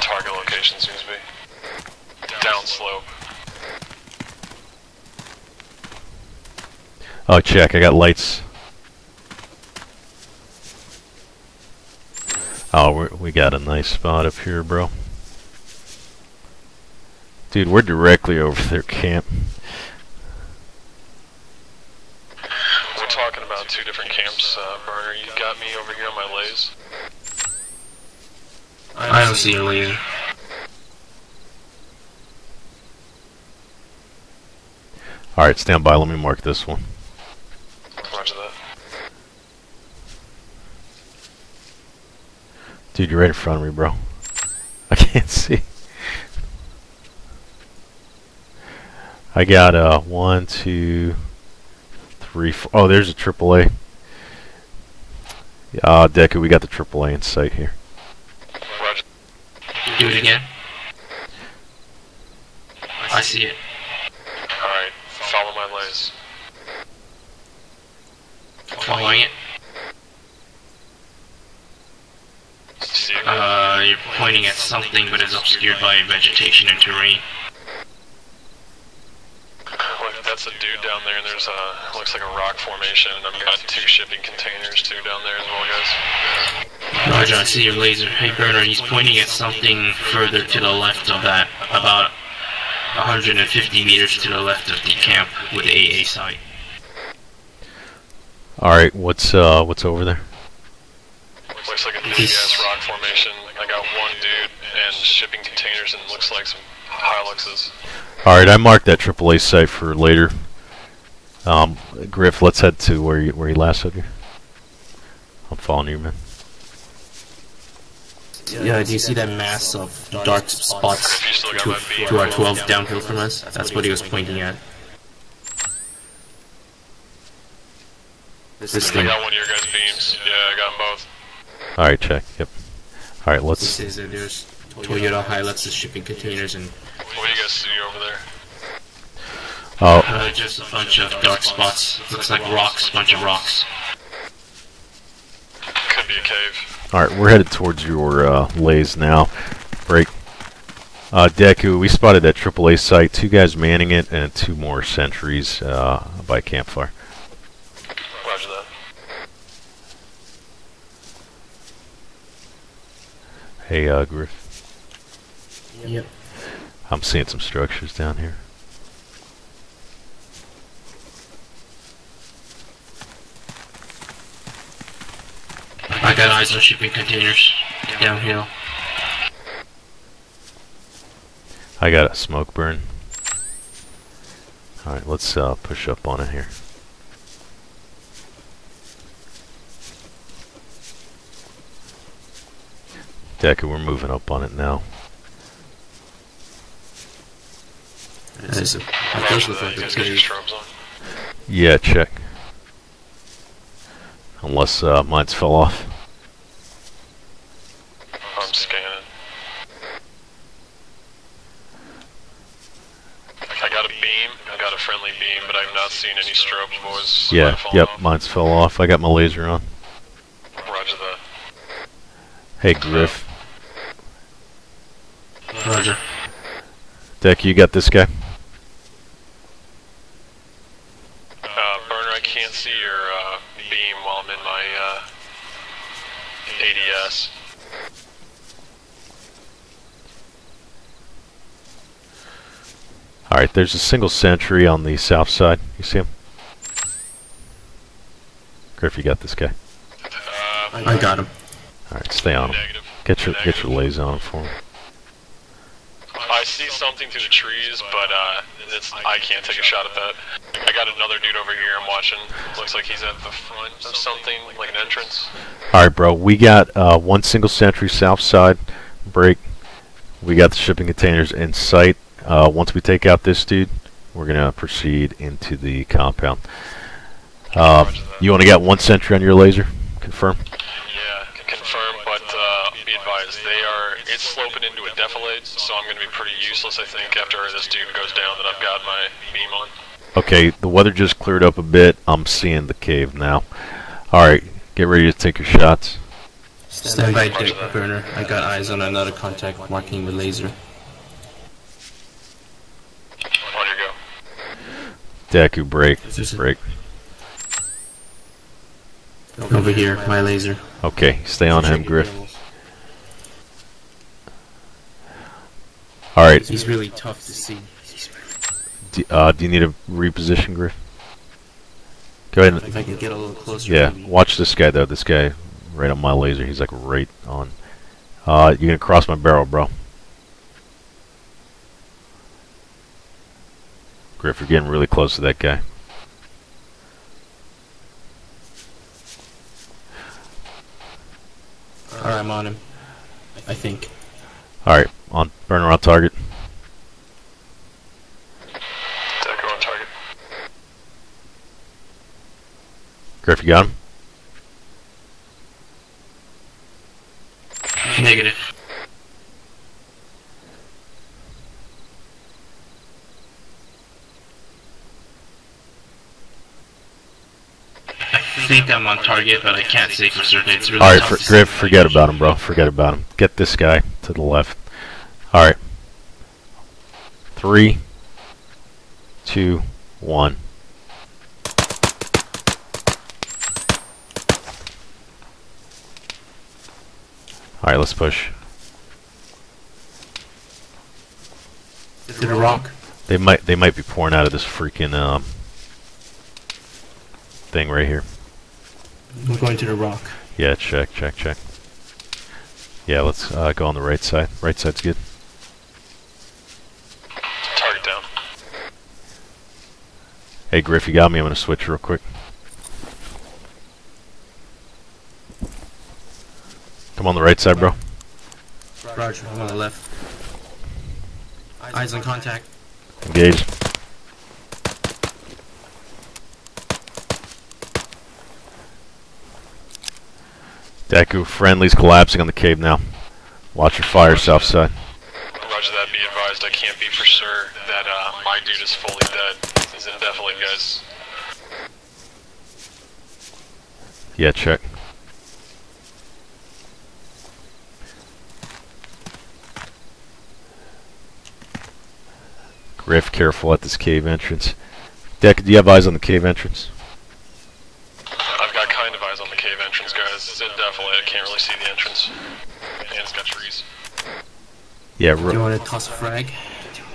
target location seems to be. Downslope. Oh, check. I got lights. Oh, we're, we got a nice spot up here, bro. Dude, we're directly over their camp. We're talking about two different camps, uh, Burner. You got me over here on my lays. I don't see your laser. Alright, stand by. Let me mark this one. Roger that. Dude, you're right in front of me, bro. I can't see. I got uh, one, two, three, four. Oh, there's a triple A. Ah, uh, Deku, we got the triple A in sight here. Roger. Do it again. I see it. Alright, follow my lays. Following it. Uh, you're pointing at something, but it's obscured by vegetation and terrain. Look, that's a dude down there, and there's a, looks like a rock formation, and I've got two shipping containers too down there as well, guys. Roger, I see your laser. Hey, Burner, he's pointing at something further to the left of that, about one hundred fifty meters to the left of the camp with A A site. Alright, what's, uh, what's over there? Looks like a big-ass rock formation. I got one dude and shipping containers and looks like some Hiluxes. Alright, I marked that triple A site for later. Um, Griff, let's head to where you, where you lassoed you. I'm following you, man. Yeah, do you see that mass of dark spots to our twelve downhill from us? That's what he was pointing at. This thing. I got one of your guys' beams. Yeah, I got them both. Alright, check. Yep. Alright, let's. It says that there's Toyota Hilux shipping containers and. What do you guys see over there? Oh. Uh, just a bunch of dark spots. Looks like rocks, bunch of rocks. Could be a cave. Alright, we're headed towards your uh, lays now. Break. Uh, Deku, we spotted that triple A site. Two guys manning it and two more sentries uh, by campfire. Hey, uh, Griff. Yep. I'm seeing some structures down here. I got eyes on shipping containers downhill. I got a smoke burn. Alright, let's uh, push up on it here. Decker, we're moving up on it now. Is it, it does look like it's getting strobes on. Yeah, check. Unless uh, mine's fell off. I'm scanning. I got a beam. I got a friendly beam, but I've not seen any strobes, boys. Yeah, yep, off. Mine's fell off. I got my laser on. Roger that. Hey, Griff. Roger. Deck, you got this guy? Uh, Burner, I can't see your uh, beam while I'm in my uh, A D S. Alright, there's a single sentry on the south side. You see him? Griff, you got this guy? Uh, I got him. Alright, stay on negative. him. Get your, get your lays on him for him. I see something through the trees, but uh, it's, I can't take a shot at that. I got another dude over here I'm watching. Looks like he's at the front of something, like an entrance. Alright, bro. We got uh, one single sentry south side. Break. We got the shipping containers in sight. Uh, once we take out this dude, we're going to proceed into the compound. Uh, you only got one sentry on your laser? Confirm? Yeah, confirm, but uh, be advised, they are... It's sloping into a defilade, so I'm going to be pretty useless, I think, after this dude goes down that I've got my beam on. Okay, the weather just cleared up a bit. I'm seeing the cave now. Alright, get ready to take your shots. Stand by, Dick Burner. I got eyes on another contact marking with laser. On your go. Deku, break. Break. Over here, my laser. Okay, stay on him, Griff. All right. He's really tough to see. Do, uh, do you need a reposition, Griff? Go ahead. And if I can get a little closer. Yeah. Maybe. Watch this guy though. This guy, right on my laser. He's like right on. Uh, you're gonna cross my barrel, bro. Griff, you're getting really close to that guy. All right, I'm on him. I think. All right. On burner on target. Decker on target. Griff, you got him? Negative. I think I'm on target, but I can't say for certain. It's really all right, for Griff, forget about him, bro. Forget about him. Get this guy to the left. All right, three, two, one. All right, let's push. Did it rock? They might, they might be pouring out of this freaking um, thing right here. We're going to the rock. Yeah, check, check, check. Yeah, let's uh, go on the right side. Right side's good. Hey, Griff, you got me? I'm going to switch real quick. Come on the right side, bro. Roger, I'm on the left. Eyes on contact. Engage. Deku, friendly's collapsing on the cave now. Watch your fire, south side. Roger that, be advised. I can't be for sure that uh, my dude is fully dead. Is it definitely, guys? Yeah, check. Griff, careful at this cave entrance. Deck, do you have eyes on the cave entrance? I've got kind of eyes on the cave entrance, guys. Is it definitely? I can't really see the entrance. and it's got trees. Yeah, do you want to toss a frag?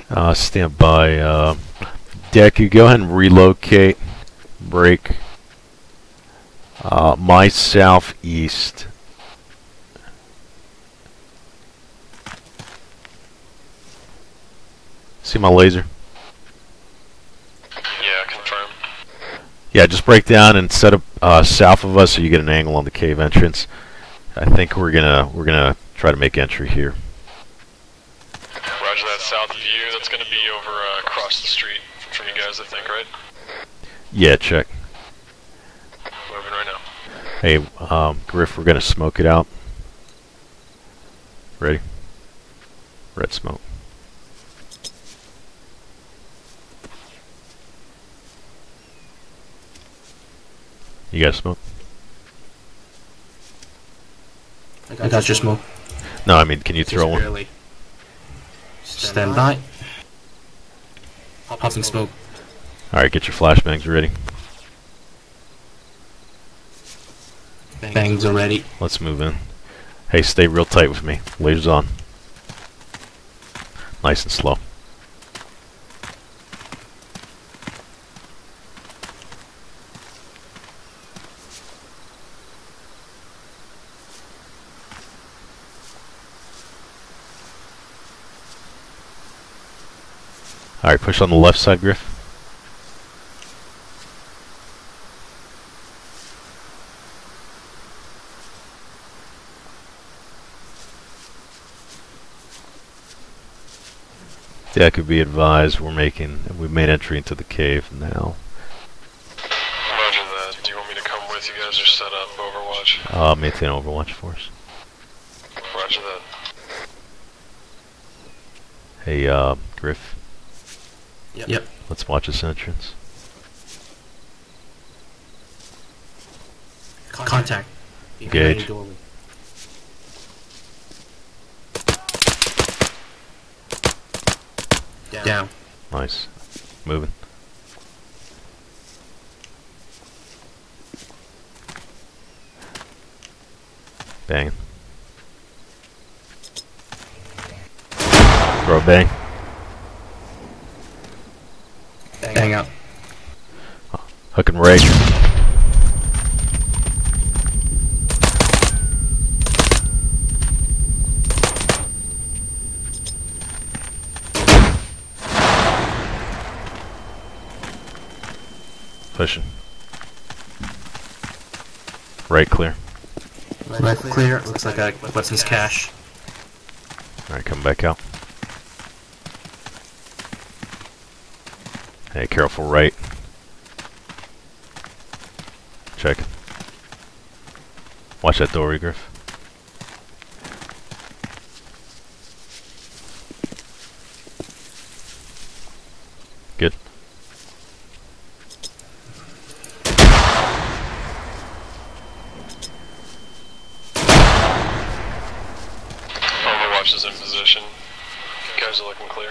Uh, stand by. Uh, Deku, go ahead and relocate. Break. Uh, my southeast. See my laser? Yeah, confirm. Yeah, just break down and set up uh, south of us so you get an angle on the cave entrance. I think we're gonna we're gonna try to make entry here. Roger that, south of you. That's gonna be over uh, across the street from you guys, I think, right? Yeah, check. Moving right now. Hey, um, Griff, we're gonna smoke it out. Ready? Red smoke. You guys smoke? I got, I got your smoke. No, I mean, can you throw one? Stand by. Popping smoke. Alright, get your flashbangs ready. Bangs are ready. Let's move in. Hey, stay real tight with me. Lasers on. Nice and slow. Alright, push on the left side, Griff. Yeah, I could be advised we're making, we've made entry into the cave now. Roger that. Do you want me to come with you guys or set up Overwatch? Uh, maintain Overwatch for us. Roger that. Hey, uh, Griff. Yep. Yep. Let's watch this entrance. Contact. Engage. Down. Down. Nice. Moving. Bang. Throw a bang. Hang up. Oh, hook and rake. Pushing. Right clear. Right, right clear. clear. Looks like a weapons cache. Alright, come back out. Hey, careful right. Check. Watch that door, Griff. Good. Overwatch is in position. You guys are looking clear.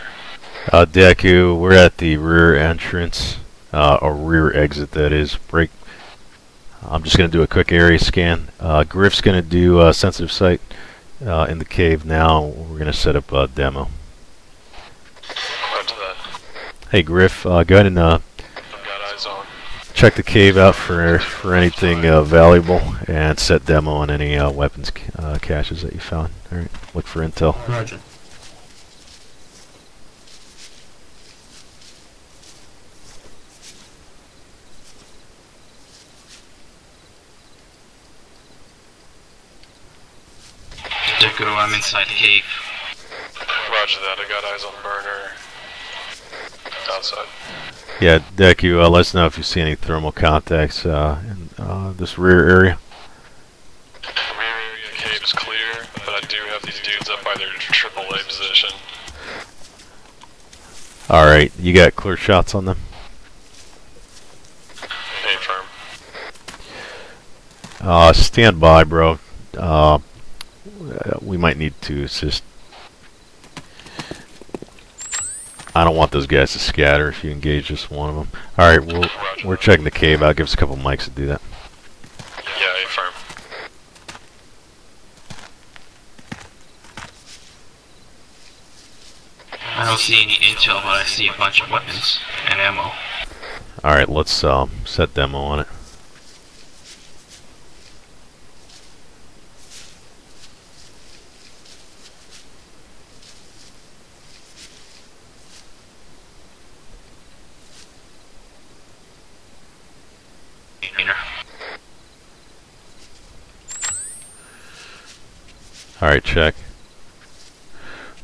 Uh, Deku, we're at the rear entrance, uh, or rear exit that is. Break. I'm just going to do a quick area scan. Uh, Griff's going to do a sensitive site uh, in the cave now. We're going to set up a demo. Roger that. Hey Griff, uh, go ahead and uh, I've got eyes on. Check the cave out for, for anything uh, valuable and set demo on any uh, weapons uh, caches that you found. Alright, look for intel. Roger. I'm inside cave. Roger that, I got eyes on burner. Outside. Yeah, Deku, uh, let us know if you see any thermal contacts uh, in uh, this rear area. The rear area cave is clear, but I do have these dudes up by their triple A position. Alright, you got clear shots on them? Hey, firm. Uh, stand by, bro. Uh, Uh, we might need to assist. I don't want those guys to scatter if you engage just one of them. Alright, we'll, we're checking the cave out. Give us a couple mics to do that. Yeah, affirm. don't see any intel, but I see a bunch of weapons and ammo. Alright, let's uh, set demo on it. Alright, check.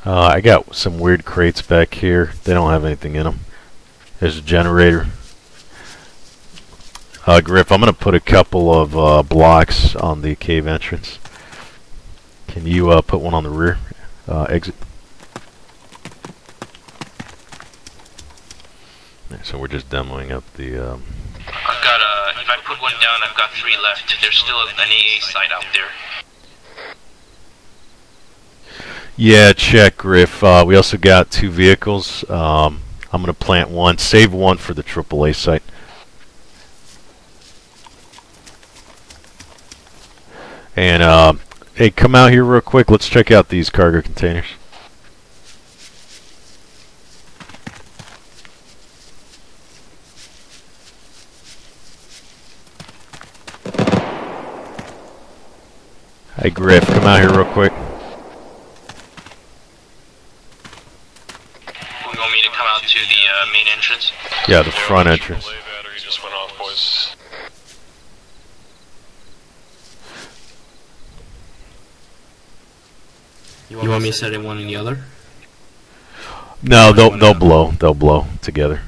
Uh, I got some weird crates back here. They don't have anything in them. There's a generator. Uh, Griff, I'm going to put a couple of uh, blocks on the cave entrance. Can you uh, put one on the rear uh, exit? Right, so we're just demoing up the... Um, I've got, uh, if I put one down, I've got three left. There's still an A A site out there. Yeah, check, Griff. Uh, we also got two vehicles. Um, I'm going to plant one. Save one for the triple A site. And, uh, hey, come out here real quick. Let's check out these cargo containers. Hey, Griff, come out here real quick. To the uh, main entrance? Yeah, the front entrance. Just went off, boys. You want, you want me to set it one and the other? No, they'll they'll blow. They'll blow together.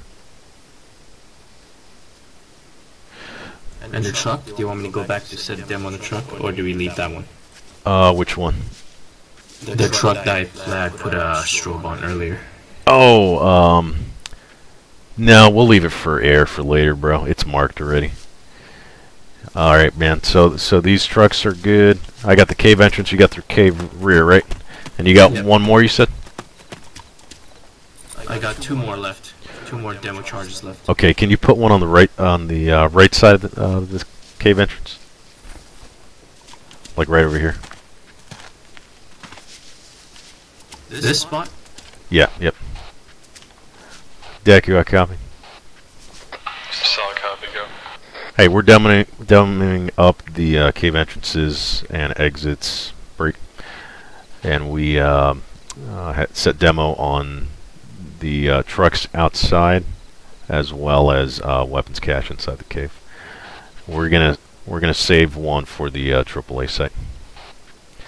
And the truck? Do you want me to go back to set them on the truck, or do we leave that one? Uh, which one? The, the truck that I, that I put a uh, strobe on earlier. Oh, um, no, we'll leave it for air for later, bro. It's marked already. All right, man. So, so these trucks are good. I got the cave entrance. You got the cave rear, right? And you got yep. one more, you said? I got two more left. Two more demo charges left. Okay, can you put one on the right, on the uh, right side of the, uh, this cave entrance? Like right over here. This, this spot? Yeah. Yep. Deku, I copy. Solid copy, go. Hey, we're dumbing, dumbing up the uh, cave entrances and exits, break, and we uh, uh, had set demo on the uh, trucks outside, as well as uh, weapons cache inside the cave. We're gonna we're gonna save one for the uh, triple A site.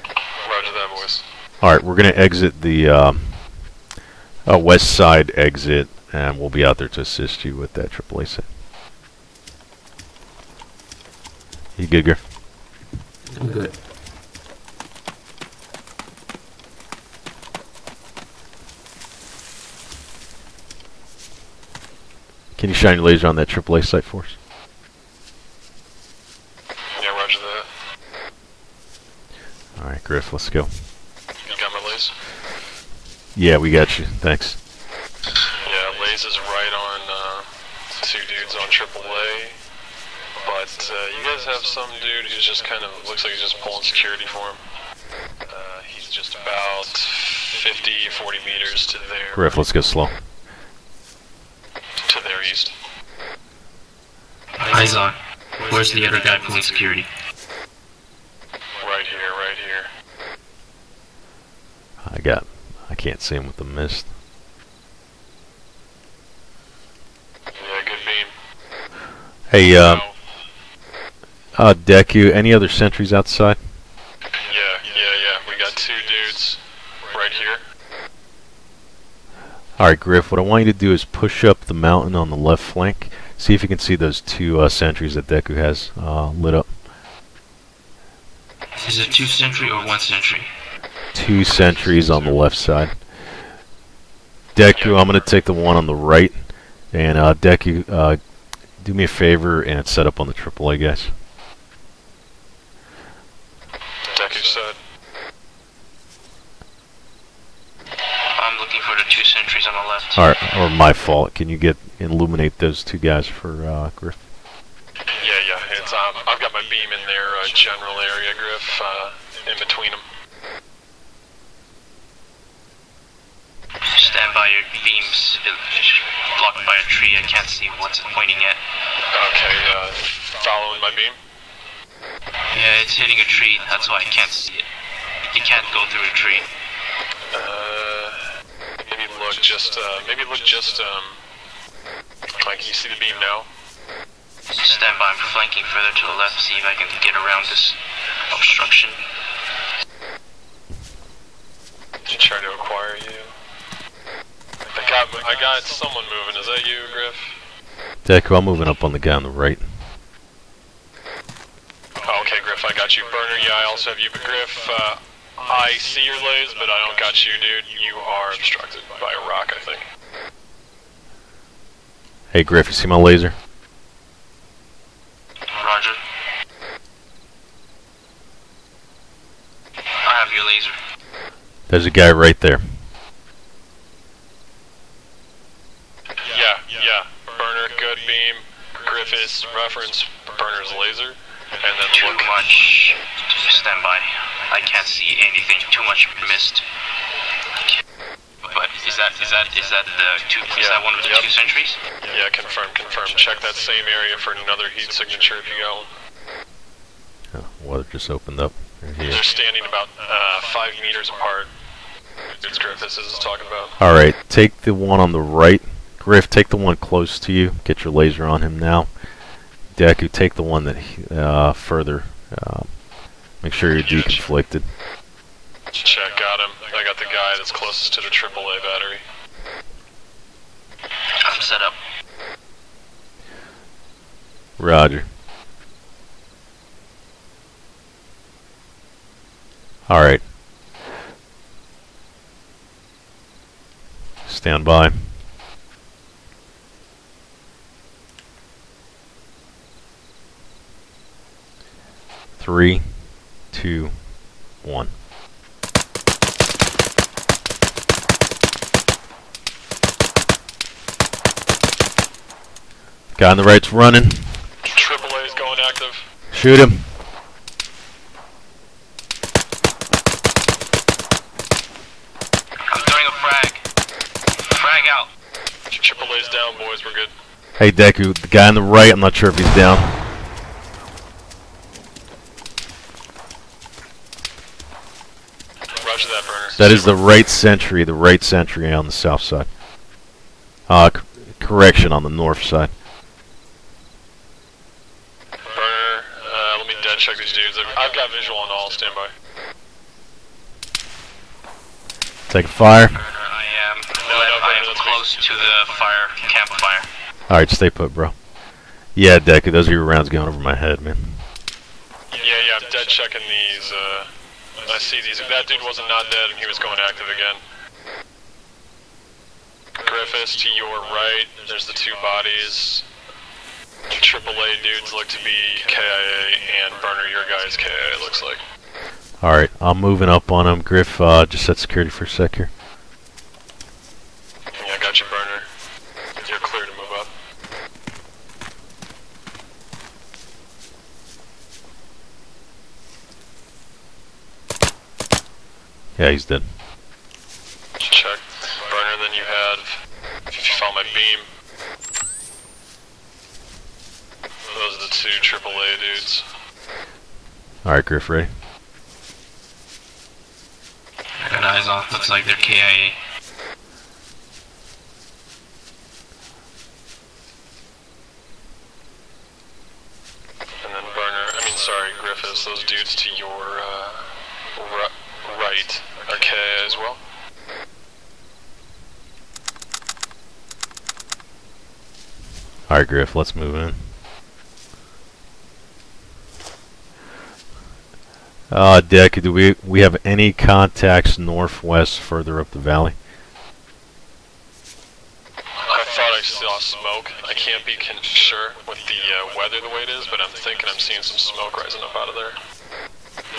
Roger that, boys. All right, we're gonna exit the uh, uh, west side exit. And we'll be out there to assist you with that triple A set. You good, Griff? I'm good. Can you shine your laser on that triple A site for us? Yeah, roger that. All right, Griff, let's go. You got my laser? Yeah, we got you. Thanks. Is right on uh, two dudes on triple A, but uh, you guys have some dude who's just kind of looks like he's just pulling security for him. Uh, he's just about fifty, forty meters to there. Griff, let's go slow. To their east. Eyes on. Where's the other guy pulling security? Right here, right here. I got. I can't see him with the mist. Hey, uh, uh, Deku, any other sentries outside? Yeah, yeah, yeah. We got two dudes right here. Alright, Griff, what I want you to do is push up the mountain on the left flank. See if you can see those two uh, sentries that Deku has uh, lit up. Is it two sentry or one sentry? Two sentries on the left side. Deku, I'm going to take the one on the right. And uh, Deku... Uh, do me a favor and set up on the triple A, guys. Deku said. I'm looking for the two sentries on the left. All right, or my fault. Can you get illuminate those two guys for uh, Griff? Yeah, yeah. It's um, I've got my beam in their uh, general area, Griff, uh, in between them. Stand by your beams. Blocked by a tree. I can't see what's it pointing at. Okay, uh, following my beam. Yeah, it's hitting a tree. That's why I can't see it. It can't go through a tree. Uh, maybe look just. Uh, maybe look just. Um, Mike, can you see the beam now? Stand by. I'm flanking further to the left. See if I can get around this obstruction. Did you try to acquire you? I got, I got someone moving. Is that you, Griff? Deku, I'm moving up on the guy on the right. Oh, okay, Griff, I got you. Burner, yeah, I also have you. But Griff, uh, I see your lays, but I don't got you, dude. You are obstructed by a rock, I think. Hey, Griff, you see my laser? Roger. I have your laser. There's a guy right there. Yeah, yeah. Burner, good beam. Griffiths, reference, Burner's laser. And then too look. much. Stand by. I can't see anything. Too much mist. But is that is that is that the two? Yeah. Is that one of the yep. two sentries? Yeah, confirm, confirm. Check that same area for another heat signature if you got one. Oh, water just opened up. Here. They're standing about uh, five meters apart. It's Griffiths is talking about. All right, take the one on the right. Griff, take the one close to you. Get your laser on him now. Deku, take the one that he, uh, further. Uh, make sure you're deconflicted. Check, got him. I got the guy that's closest to the triple A battery. I'm set up. Roger. Alright. Stand by. Three, two, one. Guy on the right's running. Triple A's going active. Shoot him. Down, boys, we're good. Hey Deku, the guy on the right, I'm not sure if he's down. Roger that, Burner. That is the right sentry, the right sentry on the south side. Uh, c correction, on the north side. Burner, uh, let me dead check these dudes. I've got visual on all, stand by. Take fire. To the fire campfire. Alright, stay put, bro. Yeah, Deku, those are your rounds going over my head, man. Yeah, yeah, I'm dead checking these. Uh, I see these. That dude wasn't not dead, and he was going active again. Griffiths, to your right, there's the two bodies. triple A dudes look to be K I A, and Burner, your guy's K I A, looks like. Alright, I'm moving up on him. Griff, uh, just set security for a sec here. Yeah, got you, Burner. You're clear to move up. Yeah, he's dead. Check. Burner, then you had... If you follow my beam... Those are the two triple A dudes. Alright, Griff, ready? I got eyes on. Looks like they're K I A. Sorry, Griffiths, those dudes to your uh, right are K I A as well. Alright, Griff, let's move in. Uh, Deck, do we, we have any contacts northwest further up the valley? I saw smoke. I can't be sure with the uh, weather the way it is, but I'm thinking I'm seeing some smoke rising up out of there.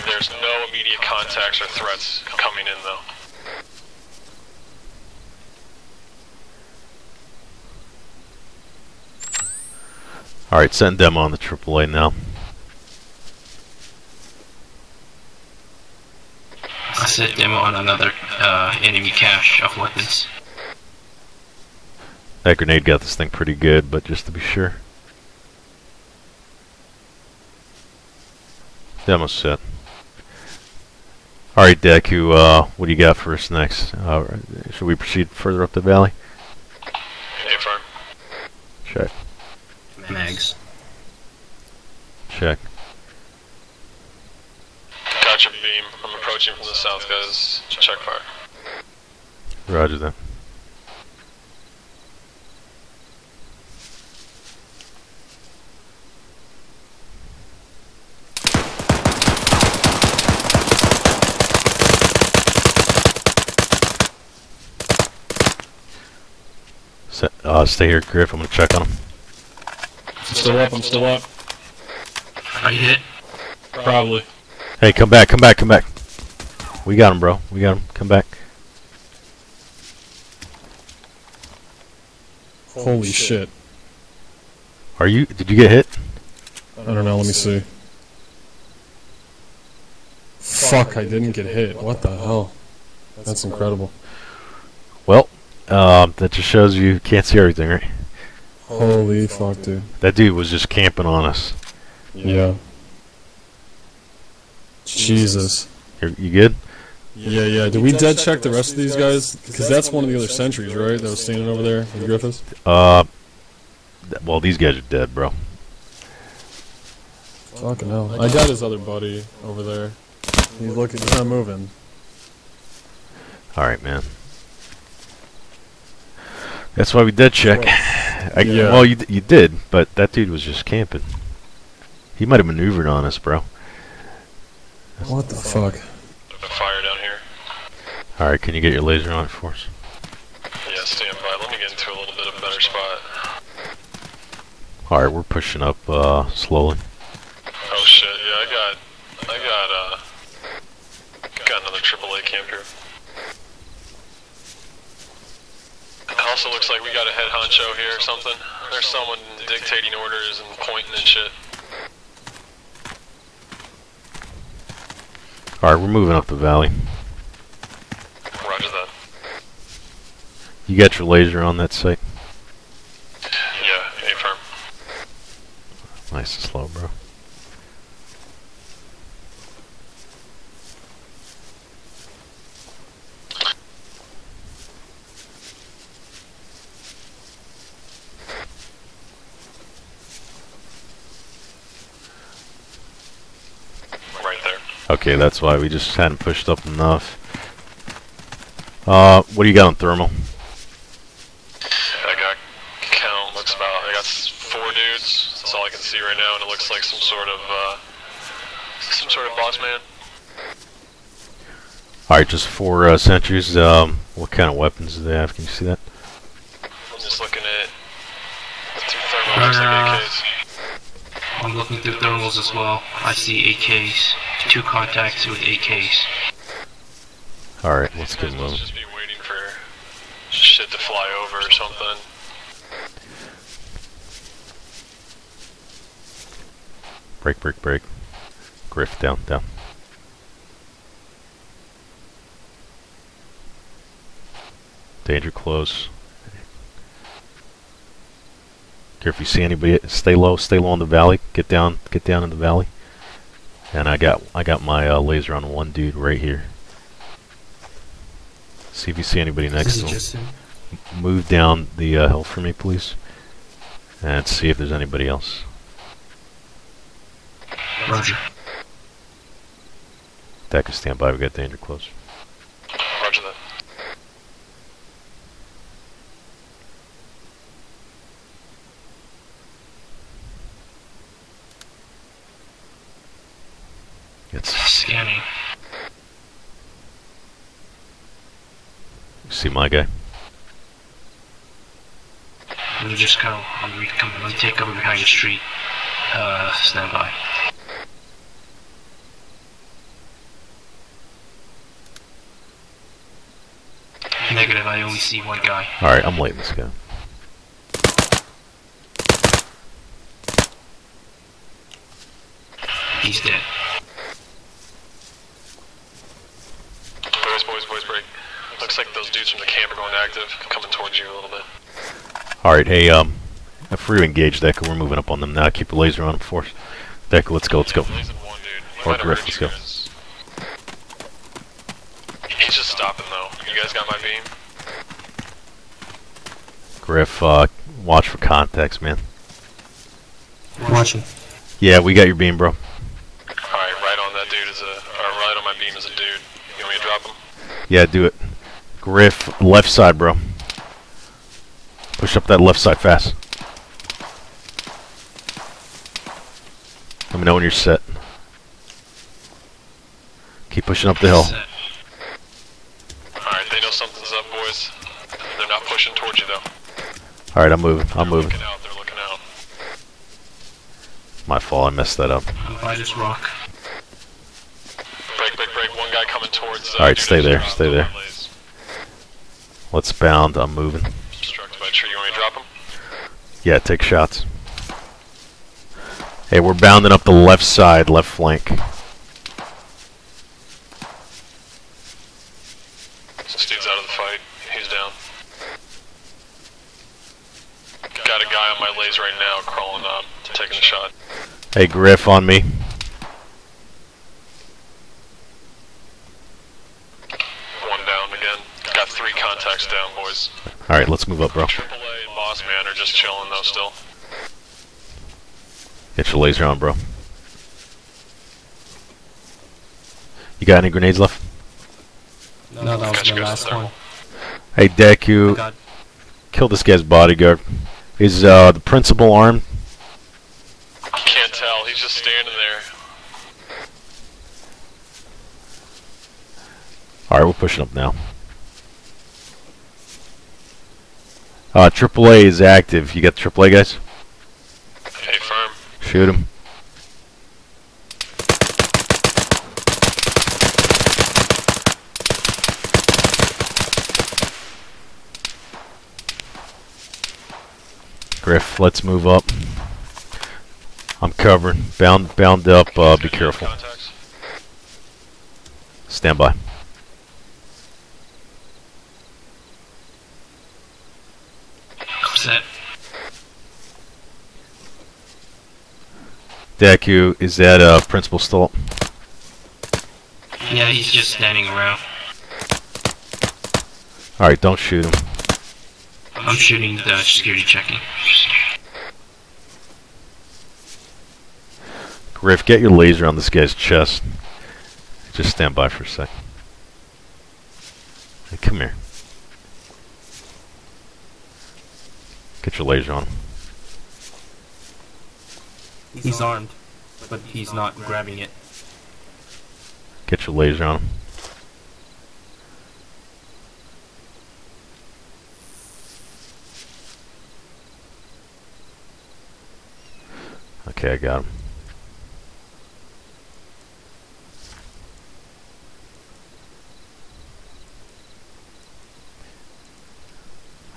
There's no immediate contacts or threats coming in, though. Alright, send them on the triple A now. I'll send them on another uh, enemy cache of weapons. That grenade got this thing pretty good, but just to be sure. Demo set. Alright, Deku, uh, what do you got for us next? Uh, should we proceed further up the valley? Hey, Farm. Check. Mags. Check. Got your beam. I'm approaching from the south, guys. Check fire. Roger that. Uh, stay here, Griff. I'm gonna check on him. I'm still up. I'm still up. Are you hit? Probably. Hey, come back, come back, come back. We got him, bro. We got him. Come back. Holy shit. Are you? Did you get hit? I don't know. Let me see. Fuck! I didn't get hit. What the hell? That's incredible. Well. Um, that just shows you can't see everything, right? Holy fuck, dude. That dude was just camping on us. Yeah. Jesus. Here, you good? Yeah, yeah. Did we dead check the rest of these guys? Because that's one of the other sentries, right? That was standing over there with Griffiths? Uh, well, these guys are dead, bro. Fucking hell. I got his other buddy over there. He's looking, he's not moving. Alright, man. That's why we did check. I, yeah. Well, you d you did, but that dude was just camping. He might have maneuvered on us, bro. What the fuck? Fire down here. All right, can you get your laser on it for us? Yeah, stand by. Let me get into a little bit of a better spot. All right, we're pushing up uh, slowly. Oh shit! Yeah, I got, I got, uh, got another triple A camp here. Also looks like we got a head honcho here or something. There's someone dictating orders and pointing and shit. Alright, we're moving up the valley. Roger that. You got your laser on that site? Yeah, A-firm. Nice and slow, bro. Okay, that's why we just hadn't pushed up enough. Uh, what do you got on thermal? I got count. Looks about. I got four dudes. That's all I can see right now, and it looks like some sort of uh, some sort of boss man. All right, just four uh, sentries. Um, what kind of weapons do they have? Can you see that? I'm just looking at through thermal. Uh, like A Ks. I'm looking through thermals as well. I see A Ks. Two contacts with A Ks. Alright, let's get moving. Just be waiting for shit to fly over or something. Break, break, break. Griff, down, down. Danger close. Care if you see anybody, stay low, stay low in the valley. Get down, get down in the valley. And I got I got my uh, laser on one dude right here. See if you see anybody next to him. Move down the uh, hill for me, please, and see if there's anybody else. Roger. That can stand by. We got danger close. Roger that. It's scanning. You see my guy? We just come. We come. We take cover behind the street. Uh, stand by. Negative. I only see one guy. All right, I'm late. Let's go. He's dead. Boys, boys, break. Looks like those dudes from the camp are going active, coming towards you a little bit. Alright, hey, um, if we engage Deca, we're moving up on them now. Keep the laser on them for us. Deca, let's go, let's go. Or Griff, let's go. He's just stopping though. You guys got my beam? Griff, uh, watch for contacts, man. Watching. Yeah, we got your beam, bro. Alright, right on that dude is a, or right on my beam is a dude. You want me to drop him? Yeah, do it. Griff, left side, bro. Push up that left side fast. Let me know when you're set. Keep pushing up the hill. Alright, they know something's up, boys. They're not pushing towards you, though. Alright, I'm moving. I'm moving. They're looking out. They're looking out. My fault. I messed that up. I just rock. Break, break, break. One guy coming towards... Uh, Alright, stay there. Stay there. Let's bound. I'm moving. Sure, you want me to drop him? Yeah, take shots. Hey, we're bounding up the left side, left flank. This dude's out of the fight. He's down. Got a guy on my laser right now, crawling up, taking a shot. Hey, Griff on me. One down again. Got three contacts down, boys. Alright, let's move up, bro. Triple A and Boss Man are just chilling, though, still. Get your laser on, bro. You got any grenades left? No, no that was my last one. Hey, Deku. Kill this guy's bodyguard. Is uh, the principal armed? I can't tell. He's just standing there. Alright, we're pushing up now. Uh, triple A is active. You got the triple A guys? Hey, firm. Shoot him. Griff, let's move up. I'm covering. Bound, bound up. Uh, be careful. Stand by. Deku, is that uh, principal still up? Yeah, he's just standing around. Alright, don't shoot him. I'm shooting the security checking. Griff, get your laser on this guy's chest. Just stand by for a sec. Hey, come here. Get your laser on him. He's, he's armed, but he's not grabbing it. Get your laser on him. Okay, I got him.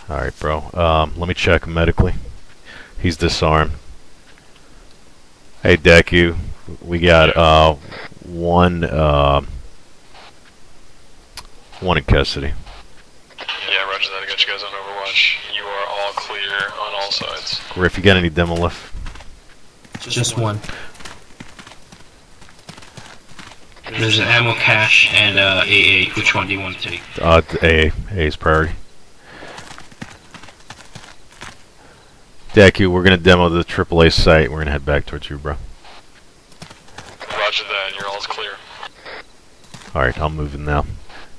Alright, bro. Um, let me check him medically. He's disarmed. Hey, Deku, we got uh, one uh, one in custody. Yeah, roger that. I got you guys on Overwatch. You are all clear on all sides. Griff, you got any demo left? Just, Just one. one. There's an ammo cache and uh, A A. Which one do you want to take? Uh, A A. A A's priority. Deku, we're gonna demo the triple A site. We're gonna head back towards you, bro. Roger that. You're all's clear. All right, I'm moving now.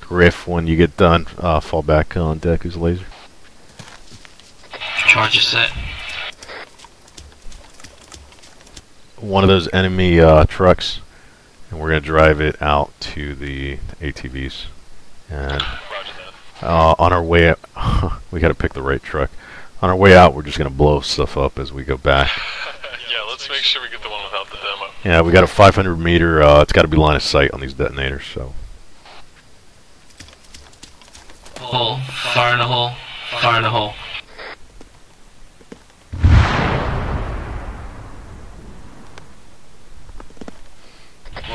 Griff, when you get done, uh, fall back on Deku's laser. Charge is set. One of those enemy uh, trucks, and we're gonna drive it out to the A T Vs. And uh, on our way, out, we gotta pick the right truck. On our way out, we're just going to blow stuff up as we go back. Yeah, let's make sure we get the one without the demo. Yeah, we got a five hundred meter, uh, it's got to be line of sight on these detonators, so. Hole, fire in the hole, fire in the hole.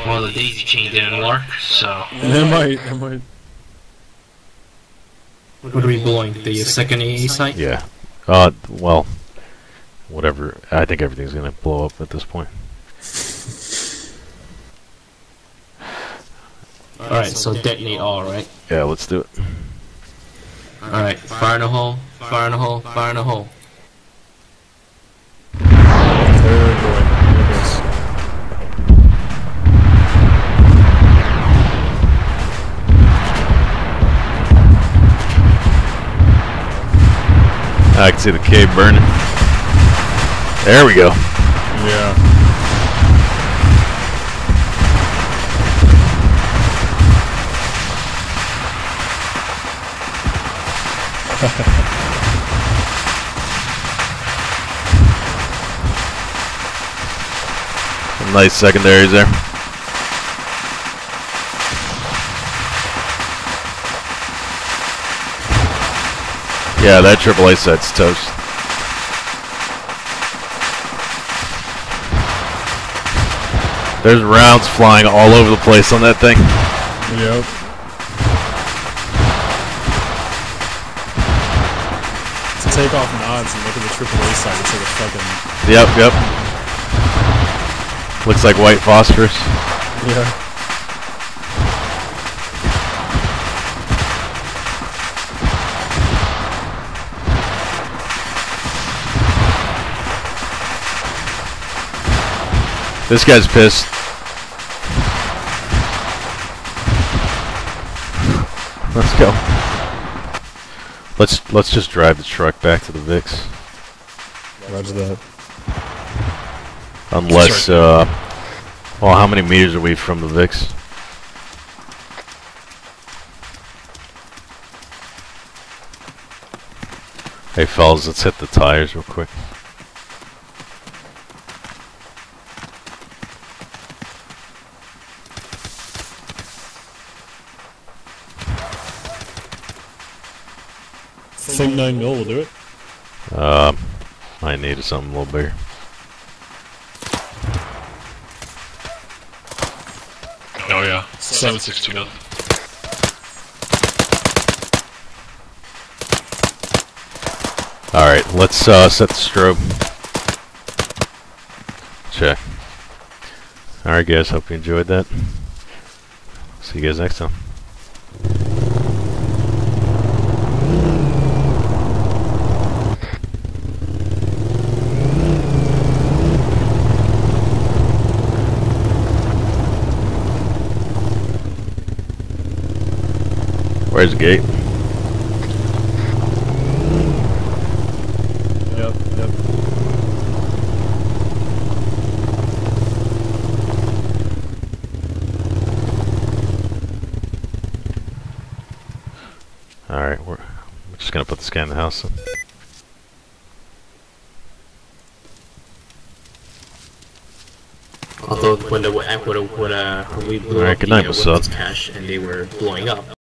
Well, the daisy chain didn't work, so. That might, that might. What are we blowing? The second A A site? Yeah. Uh, well, whatever. I think everything's gonna blow up at this point. Alright, all right, so, so detonate all, right? Yeah, let's do it. Alright, fire in a hole, fire in a hole, fire in a hole. I can see the cave burning. There we go. Yeah. Some nice secondaries there. Yeah, that triple A set's toast. There's rounds flying all over the place on that thing. Yep. Take off nods and look at the triple A side. It's like a fucking. Yep, yep. Looks like white phosphorus. Yeah. This guy's pissed. Let's go. Let's let's just drive the truck back to the VIX. Roger that. Unless, uh, well, how many meters are we from the VIX? Hey, fellas, let's hit the tires real quick. I think nine mil will do it. Uh, I needed something a little bigger. Oh yeah, seven sixty mil. Alright, let's uh, set the strobe. Check. Alright guys, hope you enjoyed that. See you guys next time. Where's the gate? Yep, yep. Alright, we're, we're just gonna put this guy in the house then. Although when the when, the, when, uh, when we blew right, up the, night, uh, cache and they were blowing up.